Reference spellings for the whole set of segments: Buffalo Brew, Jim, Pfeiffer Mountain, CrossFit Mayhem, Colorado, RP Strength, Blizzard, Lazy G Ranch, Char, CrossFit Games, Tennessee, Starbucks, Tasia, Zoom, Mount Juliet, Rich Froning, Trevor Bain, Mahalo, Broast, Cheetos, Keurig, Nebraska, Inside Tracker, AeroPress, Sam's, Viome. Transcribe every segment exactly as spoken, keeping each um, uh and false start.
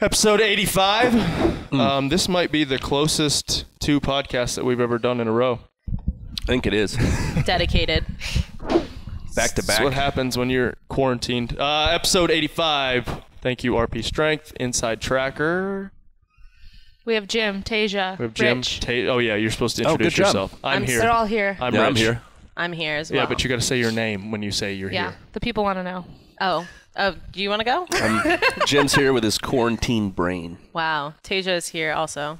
Episode eighty-five. Mm. Um, this might be the closest to podcasts that we've ever done in a row. I think it is. Dedicated. Back to back. That's what happens when you're quarantined. Uh, episode eighty-five. Thank you, R P Strength, Inside Tracker. We have Jim, Tasia, We have Jim, Rich. Ta- oh, yeah, you're supposed to introduce oh, good yourself. Job. I'm, I'm here. They're all here. I'm, yeah, I'm here. I'm here as well. Yeah, but you got to say your name when you say you're yeah, here. Yeah, the people want to know. Oh, oh, do you want to go? Um, Jim's here with his quarantine brain. Wow. Tasia is here also.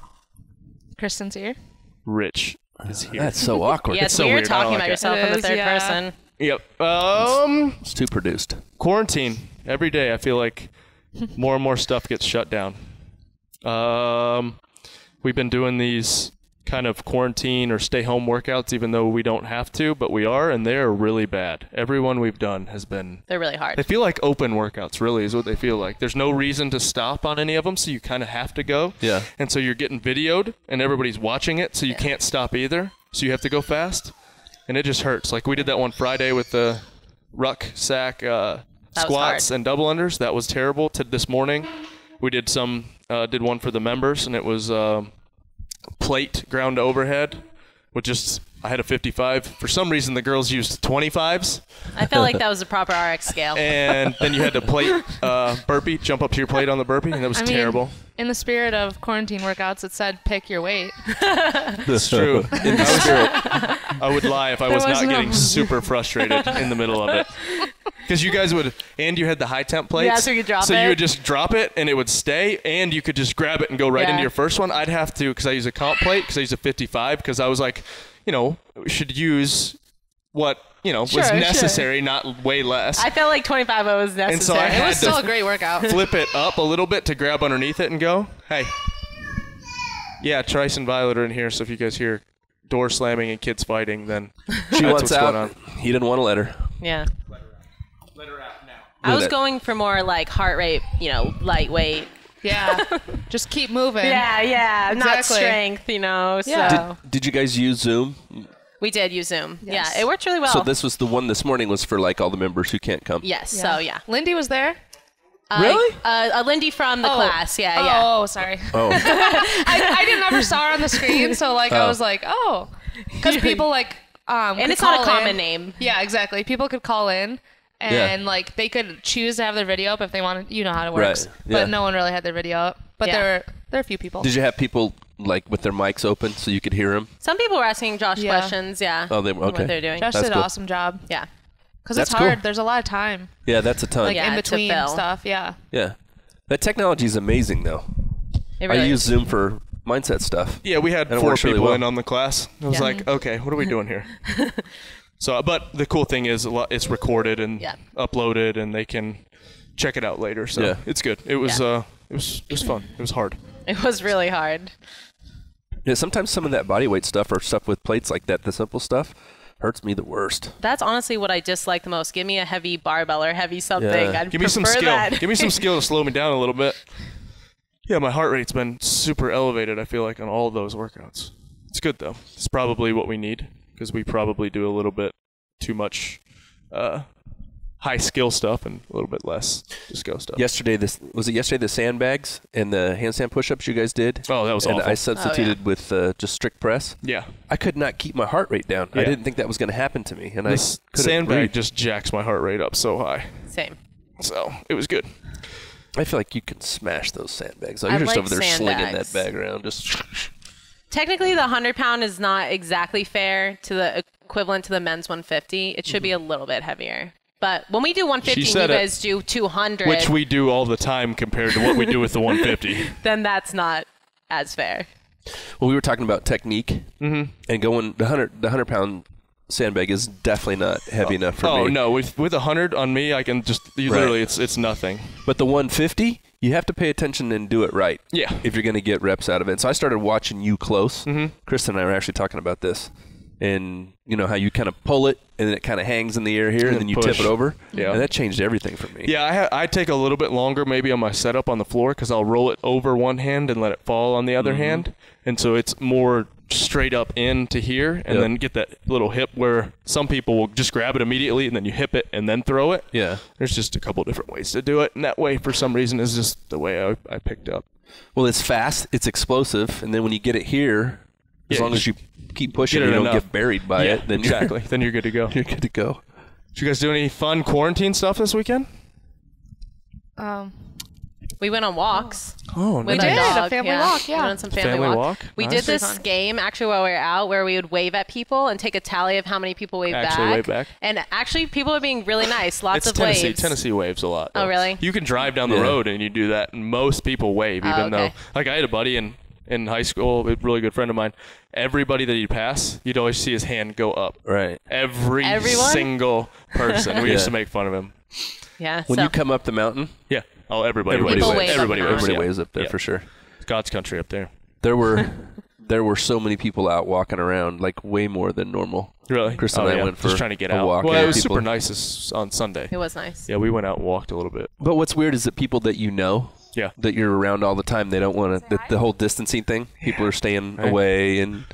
Kristen's here. Rich is here. Uh, that's so awkward. Yeah, it's, it's so weird. Talking like about it. Yourself it in the third yeah. person. Yep. Um, it's, it's too produced. Quarantine. Every day, I feel like more and more stuff gets shut down. Um, we've been doing these kind of quarantine or stay-home workouts, even though we don't have to, but we are, and they're really bad. Everyone we've done has been... They're really hard. They feel like open workouts, really, is what they feel like. There's no reason to stop on any of them, so you kind of have to go. Yeah. And so you're getting videoed, and everybody's watching it, so you yeah. can't stop either, so you have to go fast, and it just hurts. Like, we did that one Friday with the rucksack uh, squats and double unders. That was terrible. To this morning, we did some... Uh, did one for the members, and it was... Uh, plate ground to overhead with just I had a fifty-five. For some reason the girls used twenty-fives. I felt like that was a proper R X scale. And then you had to plate uh, burpee, jump up to your plate on the burpee, and that was I terrible. Mean, in the spirit of quarantine workouts, it said pick your weight. That's true. In the spirit, I would lie if I was not getting super frustrated in the middle of it. Because you guys would, and you had the high temp plates. Yeah, so you could drop so it. So you would just drop it, and it would stay, and you could just grab it and go right yeah. into your first one. I'd have to, because I use a comp plate, because I use a fifty-five, because I was like, you know, should use what, you know, sure, was necessary, sure. not way less. I felt like twenty-five was necessary. And so I had it was to still a great workout. Flip it up a little bit to grab underneath it and go, hey. Yeah, Trice and Violet are in here, so if you guys hear door slamming and kids fighting, then she that's what's out. Going on. He didn't want to let her. Yeah. Let her out now. I was going for more like heart rate, you know, lightweight. Yeah. Just keep moving. Yeah, yeah. Exactly. Not strength, you know. Yeah. So. Did, did you guys use Zoom? We did use Zoom. Yes. Yeah, it worked really well. So this was the one this morning was for like all the members who can't come. Yes. Yeah. So yeah. Lindy was there. Uh, really? Uh, uh, Lindy from the oh. class. Yeah, oh, yeah. Oh, sorry. Oh. I, I didn't ever saw her on the screen, so like oh. I was like, oh, because people like um. And it's not a common in. name. Yeah, exactly. People could call in. And, yeah. like, they could choose to have their video up if they wanted. You know how it works. Right. Yeah. But no one really had their video up. But yeah. there were there were a few people. Did you have people, like, with their mics open so you could hear them? Some people were asking Josh yeah. questions, yeah. Oh, they were, okay. What they're doing. Josh that's did cool. an awesome job. Yeah. Because it's hard. Cool. There's a lot of time. Yeah, that's a ton. Like, yeah, in between stuff, yeah. Yeah. That technology is amazing, though. It really I use is. Zoom for mindset stuff. Yeah, we had four people really well. in on the class. I was yeah. like, okay, what are we doing here? So, but the cool thing is a lot, it's recorded and yeah. uploaded, and they can check it out later. So yeah. it's good. It was, yeah. uh, it was, it was fun. It was hard. It was really hard. Yeah, sometimes some of that body weight stuff or stuff with plates like that, the simple stuff, hurts me the worst. That's honestly what I dislike the most. Give me a heavy barbell or heavy something. Yeah. I'd Give me some skill. That. Give me some skill to slow me down a little bit. Yeah, my heart rate's been super elevated. I feel like on all of those workouts. It's good though. It's probably what we need. Because we probably do a little bit too much uh, high skill stuff and a little bit less just go stuff. Yesterday, this was it. Yesterday, the sandbags and the handstand push-ups you guys did. Oh, that was and awful. And I substituted oh, yeah. with uh, just strict press. Yeah. I could not keep my heart rate down. Yeah. I didn't think that was going to happen to me, and this I sandbag read. just jacks my heart rate up so high. Same. So it was good. I feel like you can smash those sandbags. Oh, you're I just like over there sandbags. slinging that bag around, just. Technically, the one hundred pound is not exactly fair to the equivalent to the men's one fifty. It should mm-hmm. be a little bit heavier. But when we do one fifty, you guys it, do two hundred. Which we do all the time compared to what we do with the one fifty. Then that's not as fair. Well, we were talking about technique. Mm-hmm. And going the one hundred, the one hundred pound sandbag is definitely not heavy oh. enough for oh, me. Oh, no. With, with one hundred on me, I can just you right. literally, it's, it's nothing. But the one fifty... You have to pay attention and do it right. Yeah. If you're going to get reps out of it. So I started watching you close. Mm-hmm. Kristen and I were actually talking about this. And, you know, how you kind of pull it, and then it kind of hangs in the air here, and, and then you push. tip it over. Yeah. And that changed everything for me. Yeah, I, ha- I take a little bit longer maybe on my setup on the floor because I'll roll it over one hand and let it fall on the other mm-hmm. hand. And so it's more straight up into here and yep. then get that little hip where some people will just grab it immediately and then you hip it and then throw it. Yeah. There's just a couple different ways to do it. And that way, for some reason, is just the way I, I picked up. Well, it's fast, it's explosive, and then when you get it here, as yeah, long as you keep pushing and you don't enough. get buried by yeah, it, then exactly. then you're good to go. You're good to go. Did you guys do any fun quarantine stuff this weekend? Um, we went on walks. Oh, nice. We did a family yeah. walk. Yeah, we went on some family, family walk. walk. We nice. did this game actually while we were out, where we would wave at people and take a tally of how many people waved actually back. Wave back. And actually, people are being really nice. Lots it's of Tennessee. waves. Tennessee waves a lot. Though. Oh, really? You can drive down the yeah. road and you do that, and most people wave, even oh, okay. though, like, I had a buddy in in high school, a really good friend of mine. Everybody that you'd pass, you'd always see his hand go up. Right. Every Everyone? single person. We yeah. used to make fun of him. Yeah. When so. you come up the mountain, yeah. Oh, everybody, everybody waves. waves. Everybody waves. Everybody yeah. waves up there yeah. for sure. It's God's country up there. There were, there were so many people out walking around, like way more than normal. Really? Chris and oh, I yeah. went for just trying to get a out. Walk well, it was people. super nice on Sunday. It was nice. Yeah, we went out and walked a little bit. But what's weird is that people that you know, yeah, that you're around all the time, they don't want to. The, the whole distancing thing. People yeah. are staying right. away, and you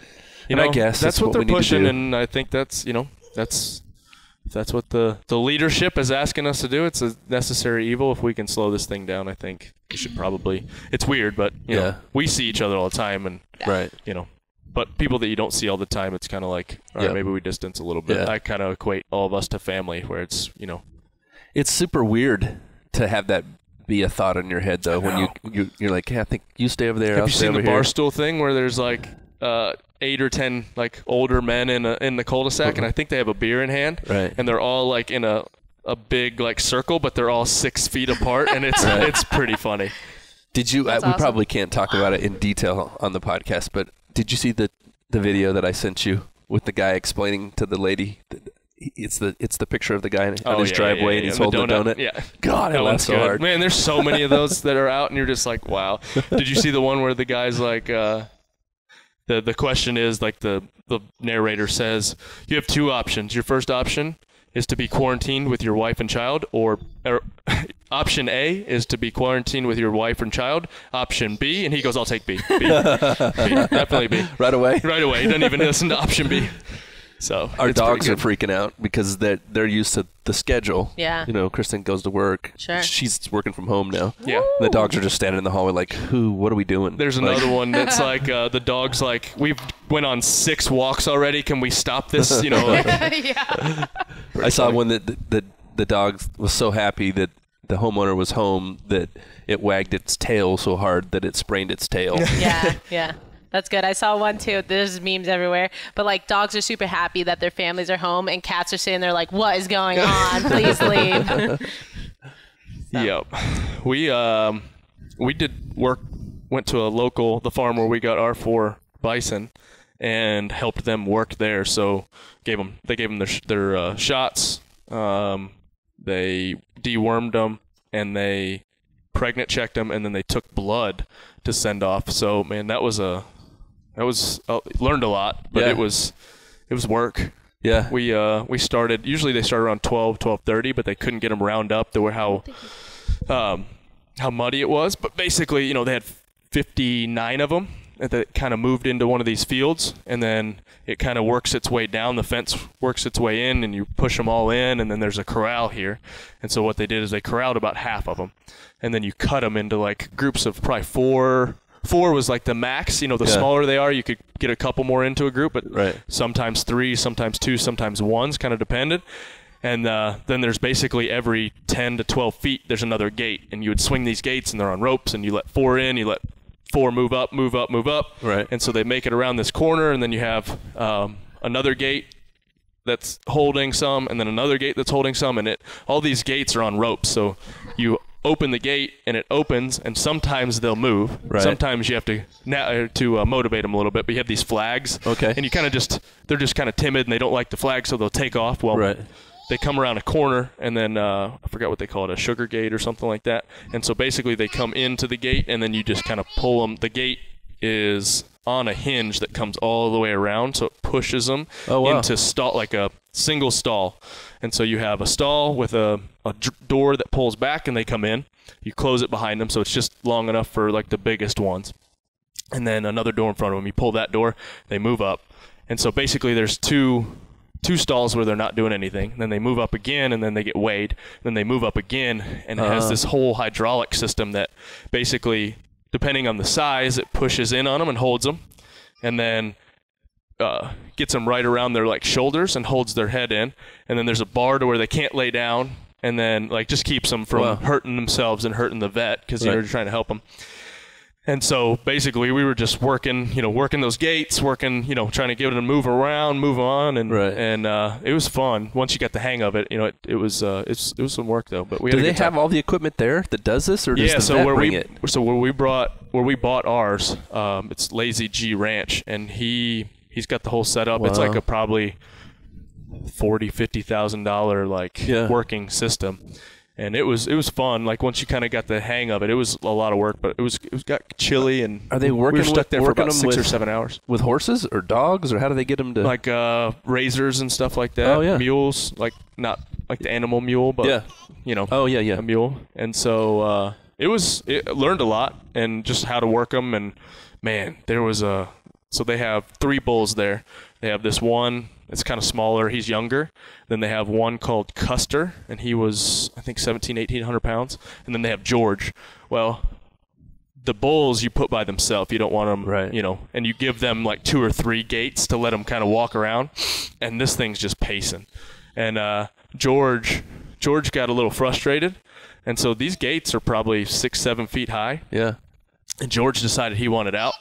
and know, I guess that's, that's what, what they're pushing, and I think that's you know that's. If that's what the, the leadership is asking us to do, it's a necessary evil. If we can slow this thing down, I think we should probably. It's weird, but you yeah. know, we see each other all the time, and right, you know, but people that you don't see all the time, it's kind of like, all right, yep. maybe we distance a little bit. Yeah. I kind of equate all of us to family, where it's you know, it's super weird to have that be a thought in your head though. When you, you you're like, yeah, I think you stay over there. Have I'll you stay seen over the here. Barstool thing where there's like. Uh, eight or ten like older men in a, in the cul-de-sac, and I think they have a beer in hand, right. and they're all like in a, a big like circle, but they're all six feet apart, and it's right. it's pretty funny. Did you? I, awesome. We probably can't talk about it in detail on the podcast, but did you see the the video that I sent you with the guy explaining to the lady? That it's the it's the picture of the guy on oh, his yeah, driveway, yeah, yeah, and he's and holding the donut. a donut. Yeah, God, I laughed so hard. Man, there's so many of those that are out, and you're just like, wow. Did you see the one where the guy's like? Uh, The the question is, like the, the narrator says, you have two options. Your first option is to be quarantined with your wife and child, or, or option A is to be quarantined with your wife and child. Option B, and he goes, I'll take B. B. B. Definitely B. Right away? Right away. He doesn't even listen to option B. So our dogs are freaking out because they're, they're used to the schedule. Yeah. You know, Kristen goes to work. Sure. She's working from home now. Yeah. The dogs are just standing in the hallway like, who, what are we doing? There's like, another one that's like, uh, the dog's like, we've went on six walks already. Can we stop this? You know. yeah. I saw one that the, the, the dog was so happy that the homeowner was home that it wagged its tail so hard that it sprained its tail. Yeah, yeah. That's good. I saw one too. There's memes everywhere. But like dogs are super happy that their families are home, and cats are sitting there like, what is going on? Please leave. so. Yep. We um we did work, went to a local, the farm where we got our four bison, and helped them work there. So gave them, they gave them their, their uh, shots. Um, they dewormed them, and they pregnant checked them, and then they took blood to send off. So man, that was a That was uh, learned a lot, but yeah. it was it was work. Yeah, we uh we started. Usually they start around twelve, twelve thirty, but they couldn't get them round up. They were how um how muddy it was. But basically, you know, they had fifty-nine of them that kind of moved into one of these fields, and then it kind of works its way down. The fence works its way in, and you push them all in, and then there's a corral here. And so what they did is they corralled about half of them, and then you cut them into like groups of probably four. Four was like the max. You know, the yeah. smaller they are, you could get a couple more into a group, but right. sometimes three, sometimes two, sometimes ones, kind of depended. And uh, then there's basically every ten to twelve feet, there's another gate, and you would swing these gates, and they're on ropes, and you let four in, you let four move up, move up, move up. Right. And so they make it around this corner, and then you have um, another gate that's holding some, and then another gate that's holding some, and it all these gates are on ropes, so you open the gate and it opens, and sometimes they'll move. Right. Sometimes you have to na- to uh, motivate them a little bit, but you have these flags. Okay. And you kind of just, they're just kind of timid and they don't like the flag, so they'll take off. Well, right. they come around a corner, and then uh, I forgot what they call it, a sugar gate or something like that. And so basically they come into the gate, and then you just kind of pull them. The gate is on a hinge that comes all the way around, so it pushes them oh, wow. into stall, like a single stall. And so you have a stall with a, a d- door that pulls back, and they come in. You close it behind them, so it's just long enough for like the biggest ones. and then another door in front of them. You pull that door, they move up. And so basically there's two two stalls where they're not doing anything. And then they move up again, and then they get weighed. And then they move up again, and it uh. has this whole hydraulic system that basically, depending on the size, it pushes in on them and holds them. And then uh, gets them right around their like shoulders and holds their head in. And then there's a bar to where they can't lay down. And then like just keeps them from wow. hurting themselves and hurting the vet because right. you're trying to help them. And so basically we were just working, you know, working those gates, working, you know, trying to get them to move around, move on. And, right. and, uh, it was fun. Once you got the hang of it, you know, it, it was, uh, it's, it was some work though, but we had do they have all the equipment there that does this or does yeah, the so vet where bring we, it? So where we brought, where we bought ours, um, it's Lazy G Ranch, and he, he's got the whole setup. Wow. It's like a probably forty, fifty thousand dollars like yeah. working system. And it was it was fun. Like once you kind of got the hang of it, it was a lot of work, but it was it was got chilly and are they working? We were stuck with, there for about six with, or seven hours with horses or dogs or how do they get them to like uh, razors and stuff like that? Oh yeah, mules like not like the animal mule, but yeah. you know, oh yeah, yeah, a mule. And so uh, it was it learned a lot and just how to work them. And man, there was a so they have three bulls there. They have this one. It's kind of smaller. He's younger. Then they have one called Custer, and he was, I think, seventeen, eighteen hundred pounds. And then they have George. Well, the bulls you put by themselves. You don't want them, right. you know, and you give them like two or three gates to let them kind of walk around. And this thing's just pacing. And uh, George, George got a little frustrated. And so these gates are probably six, seven feet high. Yeah. And George decided he wanted out.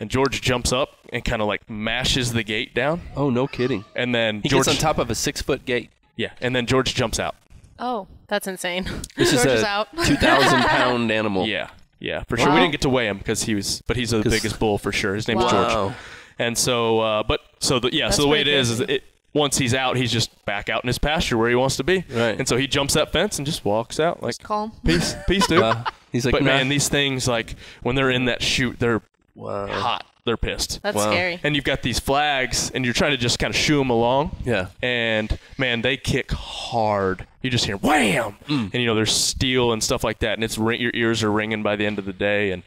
And George jumps up and kind of like mashes the gate down. Oh, no kidding. And then he George, gets on top of a six-foot gate. Yeah. And then George jumps out. Oh, that's insane. This George is a two thousand pound animal. Yeah. Yeah, for wow. sure. We didn't get to weigh him because he was, but he's the biggest bull for sure. His name's wow. George. And so, uh, but so, the, yeah, that's so the way it is, is it, once he's out, he's just back out in his pasture where he wants to be. Right. And so he jumps that fence and just walks out like, calm. Peace, peace, dude. Uh, he's like, but nah. man, these things, like when they're in that chute, they're, wow. hot. They're pissed. That's wow. scary. And you've got these flags, and you're trying to just kind of shoo them along. Yeah. And, man, they kick hard. You just hear wham! Mm. And, you know, there's steel and stuff like that, and it's your ears are ringing by the end of the day. And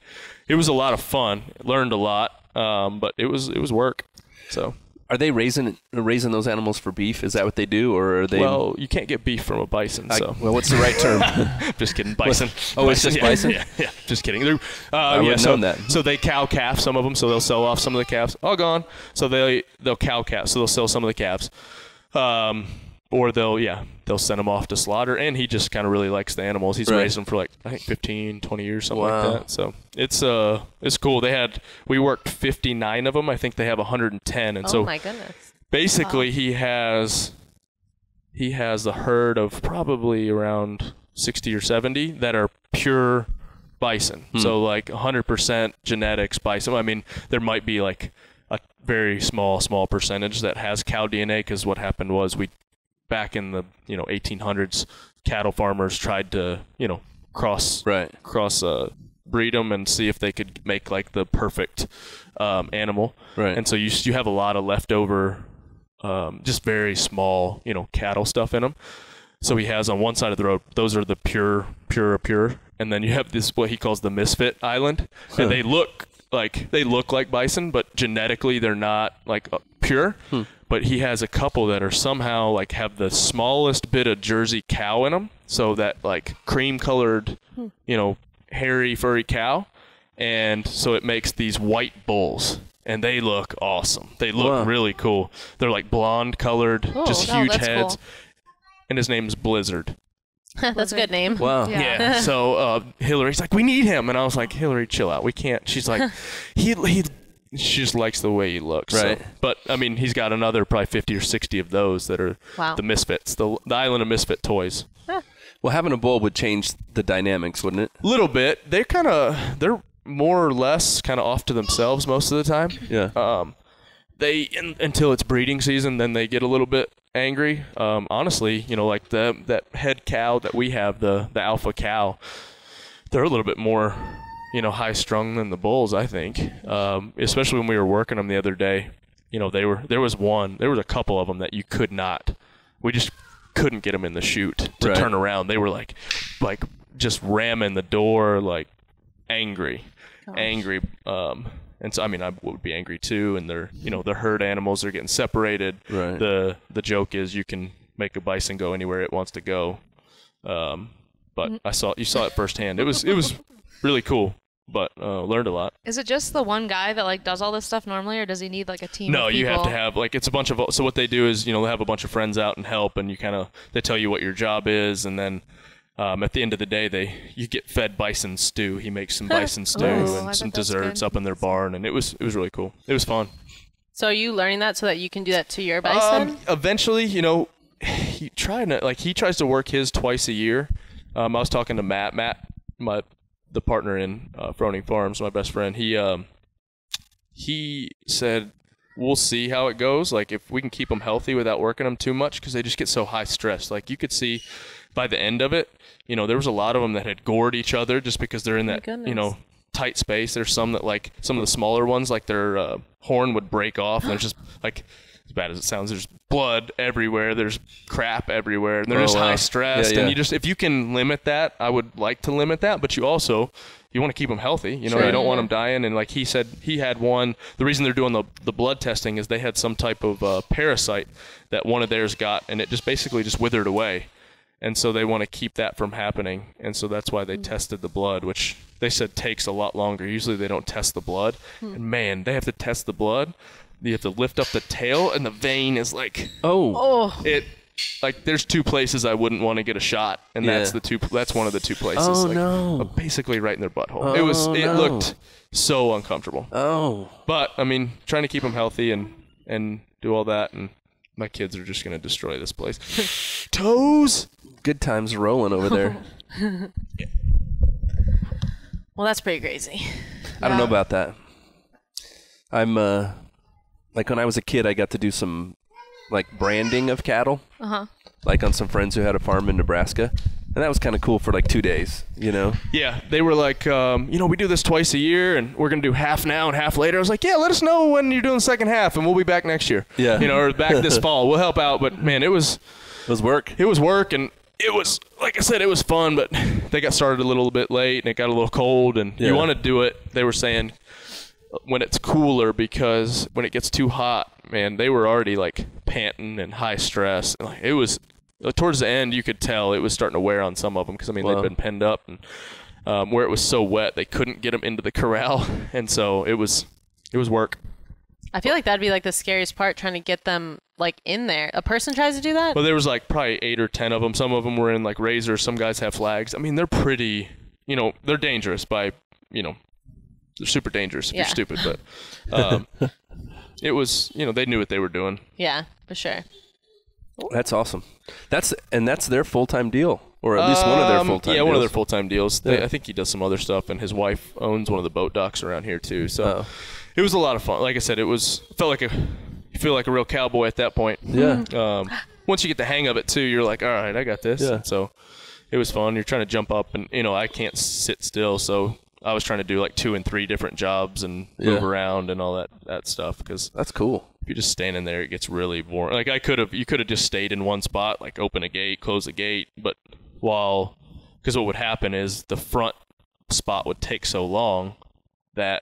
it was a lot of fun. Learned a lot, um, but it was it was work. So, are they raising raising those animals for beef? Is that what they do, or are they? Well, you can't get beef from a bison. I, so, well, what's the right term? Just kidding, bison. What? Oh, bison. It's just yeah, bison. Yeah, yeah, just kidding. Uh, I yeah, so, known that. So they cow calf some of them. So they'll sell off some of the calves. All gone. So they they'll cow calf. So they'll sell some of the calves, um, or they'll yeah they'll send them off to slaughter. And he just kind of really likes the animals. He's right. raised them for like I think fifteen, twenty years, something wow. like that. So it's uh it's cool. They had we worked fifty-nine of them. I think they have one hundred ten. And oh so my goodness. Basically, wow. he has he has a herd of probably around sixty or seventy that are pure bison. Hmm. So like one hundred percent genetics bison. I mean, there might be like a very small small percentage that has cow D N A because what happened was we. Back in the you know eighteen hundreds, cattle farmers tried to you know cross right. cross uh, breed them and see if they could make like the perfect um, animal. Right. And so you you have a lot of leftover, um, just very small you know cattle stuff in them. So he has on one side of the road those are the pure pure pure, and then you have this what he calls the misfit island, huh. and they look like they look like bison, but genetically they're not like pure. Hmm. But he has a couple that are somehow like have the smallest bit of Jersey cow in them. So that like cream colored, hmm. you know, hairy, furry cow. And so it makes these white bulls and they look awesome. They look wow. really cool. They're like blonde colored, cool. just huge oh, heads. Cool. And his name's Blizzard. That's a good name. Wow. Yeah. yeah. So uh, Hillary's like, we need him. And I was like, Hillary, chill out. We can't. She's like, he, he, she just likes the way he looks. Right. So. But, I mean, he's got another probably fifty or sixty of those that are wow. the misfits, the, the island of misfit toys. Huh. Well, having a bull would change the dynamics, wouldn't it? A little bit. They're kind of, they're more or less kind of off to themselves most of the time. Yeah. Um, they, in, until it's breeding season, then they get a little bit angry. Um, honestly, you know, like the that head cow that we have, the, the alpha cow, they're a little bit more... you know, high strung than the bulls, I think. Um, especially when we were working them the other day, you know, they were, there was one, there was a couple of them that you could not, we just couldn't get them in the chute to right. turn around. They were like, like just ramming the door, like angry, Gosh. angry. Um, And so, I mean, I would be angry too. And they're, you know, the herd animals are getting separated. Right. The the joke is you can make a bison go anywhere it wants to go. Um, but mm-hmm. I saw you saw it firsthand. It was it was really cool. But uh, learned a lot. Is it just the one guy that like does all this stuff normally, or does he need like a team? No, of people? You have to have like it's a bunch of. So what they do is you know they have a bunch of friends out and help, and you kind of they tell you what your job is, and then um, at the end of the day they you get fed bison stew. He makes some bison stew oh, and some desserts good. up in their barn, and it was it was really cool. It was fun. So are you learning that so that you can do that to your bison? Um, eventually, you know, he trying to like he tries to work his twice a year. Um, I was talking to Matt. Matt, my. the partner in uh, Froning Farms, my best friend, he um, he said, we'll see how it goes. Like, if we can keep them healthy without working them too much, because they just get so high stress. Like, you could see by the end of it, you know, there was a lot of them that had gored each other just because they're in that, you know, tight space. There's some that, like, some of the smaller ones, like their uh, horn would break off. And there's just, like, as bad as it sounds, there's blood everywhere. There's crap everywhere. And they're oh, just wow. high stressed. Yeah, yeah. And you just, if you can limit that, I would like to limit that. But you also, you want to keep them healthy. You know, sure, you don't yeah. want them dying. And like he said, he had one. The reason they're doing the, the blood testing is they had some type of uh, parasite that one of theirs got. And it just basically just withered away. And so they want to keep that from happening. And so that's why they mm. tested the blood, which they said takes a lot longer. Usually they don't test the blood. Mm. And man, they have to test the blood. You have to lift up the tail, and the vein is like, oh, oh. it, like there's two places I wouldn't want to get a shot, and yeah. that's the two. That's one of the two places. Oh like, no! Basically, right in their butthole. Oh, it was. It no. looked so uncomfortable. Oh. But I mean, trying to keep them healthy and and do all that, and my kids are just gonna destroy this place. Toes. Good times rolling over there. yeah. Well, that's pretty crazy. I don't yeah. know about that. I'm uh. Like, when I was a kid, I got to do some, like, branding of cattle. Uh-huh. Like, on some friends who had a farm in Nebraska. And that was kind of cool for, like, two days, you know? Yeah. They were like, um, you know, we do this twice a year, and we're going to do half now and half later. I was like, yeah, let us know when you're doing the second half, and we'll be back next year. Yeah. You know, or back this fall. We'll help out. But, man, it was... It was work. It was work, and it was, like I said, it was fun, but they got started a little bit late, and it got a little cold, and yeah. you want to do it, they were saying... when it's cooler, because when it gets too hot, man, they were already like panting and high stress. It was towards the end, you could tell it was starting to wear on some of them, because I mean wow. they'd been penned up, and um, where it was so wet they couldn't get them into the corral, and so it was it was work. I feel like that'd be like the scariest part, trying to get them like in there. A person tries to do that. Well, there was like probably eight or ten of them. Some of them were in like razors. Some guys have flags. I mean, they're pretty, you know, they're dangerous by, you know. They're super dangerous if yeah. you're stupid, but um, it was, you know, they knew what they were doing. Yeah, for sure. That's awesome. That's and that's their full-time deal, or at least um, one of their full-time yeah, deals. Yeah, one of their full-time deals. They, yeah. I think he does some other stuff, and his wife owns one of the boat docks around here, too. So uh-oh. It was a lot of fun. Like I said, it was felt like a, you feel like a real cowboy at that point. Yeah. Um, once you get the hang of it, too, you're like, all right, I got this. Yeah. And so it was fun. You're trying to jump up, and, you know, I can't sit still, so... I was trying to do like two and three different jobs and yeah. move around and all that, that stuff. Cause that's cool. If you're just standing there, it gets really boring. Like I could have, you could have just stayed in one spot, like open a gate, close a gate. But while, cause what would happen is the front spot would take so long that,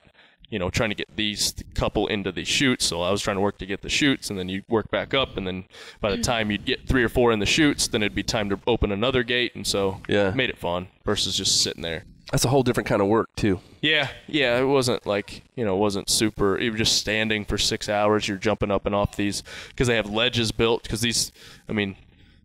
you know, trying to get these couple into the chutes. So I was trying to work to get the chutes, and then you work back up. And then by the time you'd get three or four in the chutes, then it'd be time to open another gate. And so yeah. it made it fun versus just sitting there. That's a whole different kind of work, too. Yeah, yeah. It wasn't like, you know, it wasn't super. You were just standing for six hours. You're jumping up and off these because they have ledges built. Because these, I mean,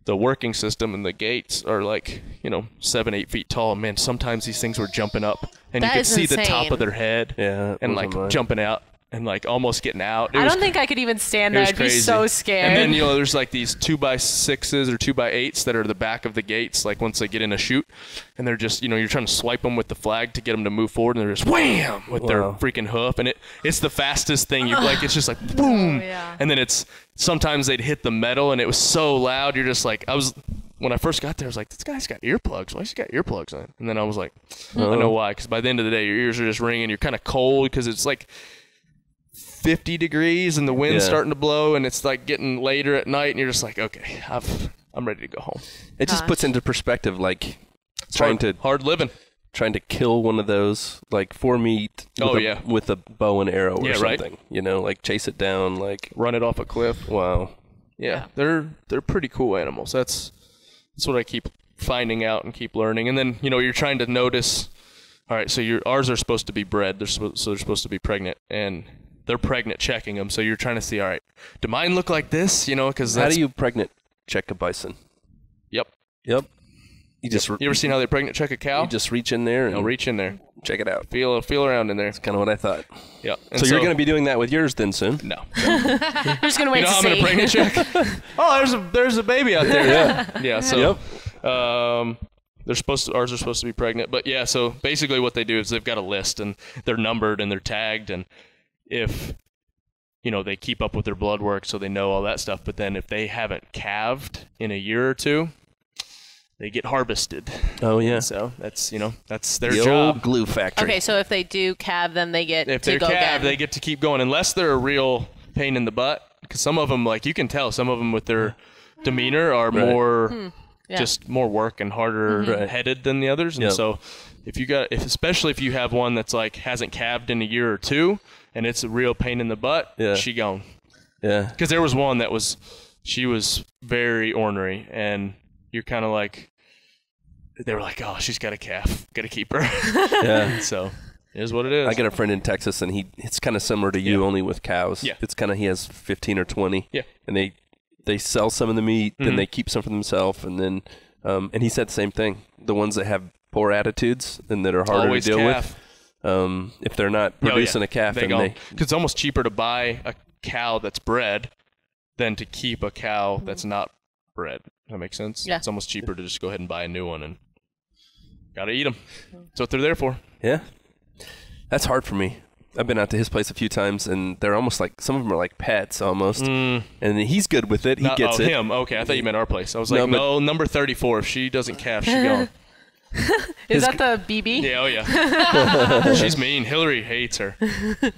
the working system and the gates are like, you know, seven, eight feet tall. Man, sometimes these things were jumping up. And that you could see insane. The top of their head. Yeah. And like mine. Jumping out and like almost getting out. It I was, don't think I could even stand there. I'd crazy. Be so scared. And then, you know, there's like these two by sixes or two by eights that are the back of the gates, like once they get in a chute, and they're just, you know, you're trying to swipe them with the flag to get them to move forward, and they're just wham with wow. their freaking hoof, and it it's the fastest thing you like. It's just like boom, oh, yeah. and then it's sometimes they'd hit the metal, and it was so loud. You're just like I was. When I first got there, I was like, this guy's got earplugs. Why has he got earplugs on? And then I was like, oh. I know why, because by the end of the day, your ears are just ringing. You're kind of cold because it's like fifty degrees and the wind's yeah. starting to blow, and it's like getting later at night, and you're just like, okay, I've, I'm ready to go home. It Gosh. Just puts into perspective, like, it's trying hard, to... Hard living. trying to kill one of those, like, for meat with, oh, a, yeah. with a bow and arrow or yeah, something. Right? You know, like, chase it down, like... Run it off a cliff. Wow. Yeah, they're they're pretty cool animals. That's that's what I keep finding out and keep learning. And then, you know, you're trying to notice... All right, so your ours are supposed to be bred, they're so they're supposed to be pregnant, and they're pregnant checking them, so you're trying to see, all right, do mine look like this? You know, because how do you pregnant check a bison? Yep. Yep. You just. Re- you ever seen how they pregnant check a cow? You just reach in there and I'll reach in there, check it out, feel feel around in there. That's kind of what I thought. Yeah. So, so you're going to be doing that with yours then soon? No. I'm just going to wait you know to how see. I'm going to pregnant check. Oh, there's a there's a baby out there. Yeah. Yeah. So. Yep. Um. They're supposed to, ours are supposed to be pregnant, but yeah, so basically what they do is they've got a list and they're numbered and they're tagged, and if, you know, they keep up with their blood work so they know all that stuff, but then if they haven't calved in a year or two, they get harvested. Oh, yeah. So that's, you know, that's their the job. Old glue factory. Okay, so if they do calve, then they get if to go calved, again. If they're calved, they get to keep going, unless they're a real pain in the butt, because some of them, like, you can tell, some of them with their demeanor are right. more... Hmm. Yeah. Just more work and harder mm-hmm. headed than the others, and yep. so if you got, if, especially if you have one that's like hasn't calved in a year or two, and it's a real pain in the butt, yeah. she gone. Yeah, because there was one that was, she was very ornery, and you're kind of like, they were like, oh, she's got a calf, got to keep her. Yeah, so it is what it is. I got a friend in Texas, and he, it's kind of similar to you, yeah. only with cows. Yeah, it's kind of he has fifteen or twenty. Yeah, and they. They sell some of the meat, then mm-hmm. they keep some for themselves, and then um, and he said the same thing. The ones that have poor attitudes and that are harder Always to deal calf. with, um, if they're not producing oh, yeah. a calf, they and they because it's almost cheaper to buy a cow that's bred than to keep a cow that's not bred. Does that make sense? Yeah. It's almost cheaper to just go ahead and buy a new one, and gotta eat them. That's what they're there for. Yeah, that's hard for me. I've been out to his place a few times, and they're almost like, some of them are like pets almost, mm. and he's good with it. He Not, gets oh, it. Oh, him. Okay, I thought you meant our place. I was like, no, no number thirty-four. If she doesn't calf, she gone. Is his, that the B B? Yeah, oh yeah. She's mean. Hillary hates her.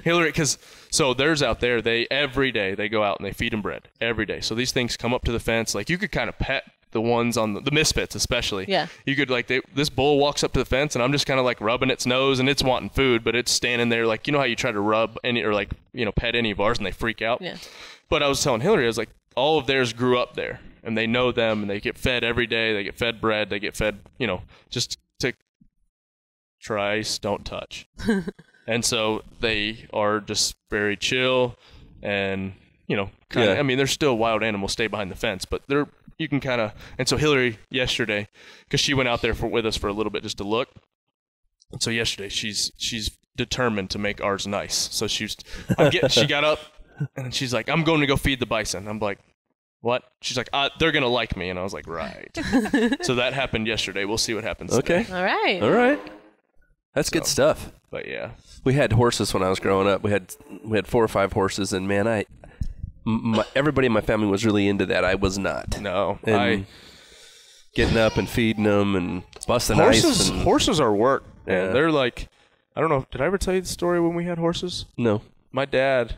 Hillary, because, so theirs out there, they, every day, they go out and they feed them bread. Every day. So these things come up to the fence. Like, you could kind of pet the ones on the, the misfits, especially. Yeah. You could, like, they, this bull walks up to the fence, and I'm just kind of, like, rubbing its nose, and it's wanting food, but it's standing there, like, you know how you try to rub any, or, like, you know, pet any of ours, and they freak out? Yeah. But I was telling Hillary, I was like, all of theirs grew up there, and they know them, and they get fed every day, they get fed bread, they get fed, you know, just to trice, don't touch. And so they are just very chill, and, you know, kinda, yeah. I mean, they're still wild animals, stay behind the fence, but they're, you can kind of, and so Hillary yesterday, because she went out there for, with us for a little bit just to look, and so yesterday she's she's determined to make ours nice. So she's, I'm getting, she got up and she's like, I'm going to go feed the bison. I'm like, what? She's like, uh, they're gonna like me, and I was like, right. So that happened yesterday. We'll see what happens. Okay. Today. All right. All right. That's so, good stuff. But yeah, we had horses when I was growing up. We had we had four or five horses, and man, I. My, everybody in my family was really into that. I was not. No. And I, getting up and feeding them and busting horses, ice. And, horses are work. Yeah. They're like, I don't know. Did I ever tell you the story when we had horses? No. My dad,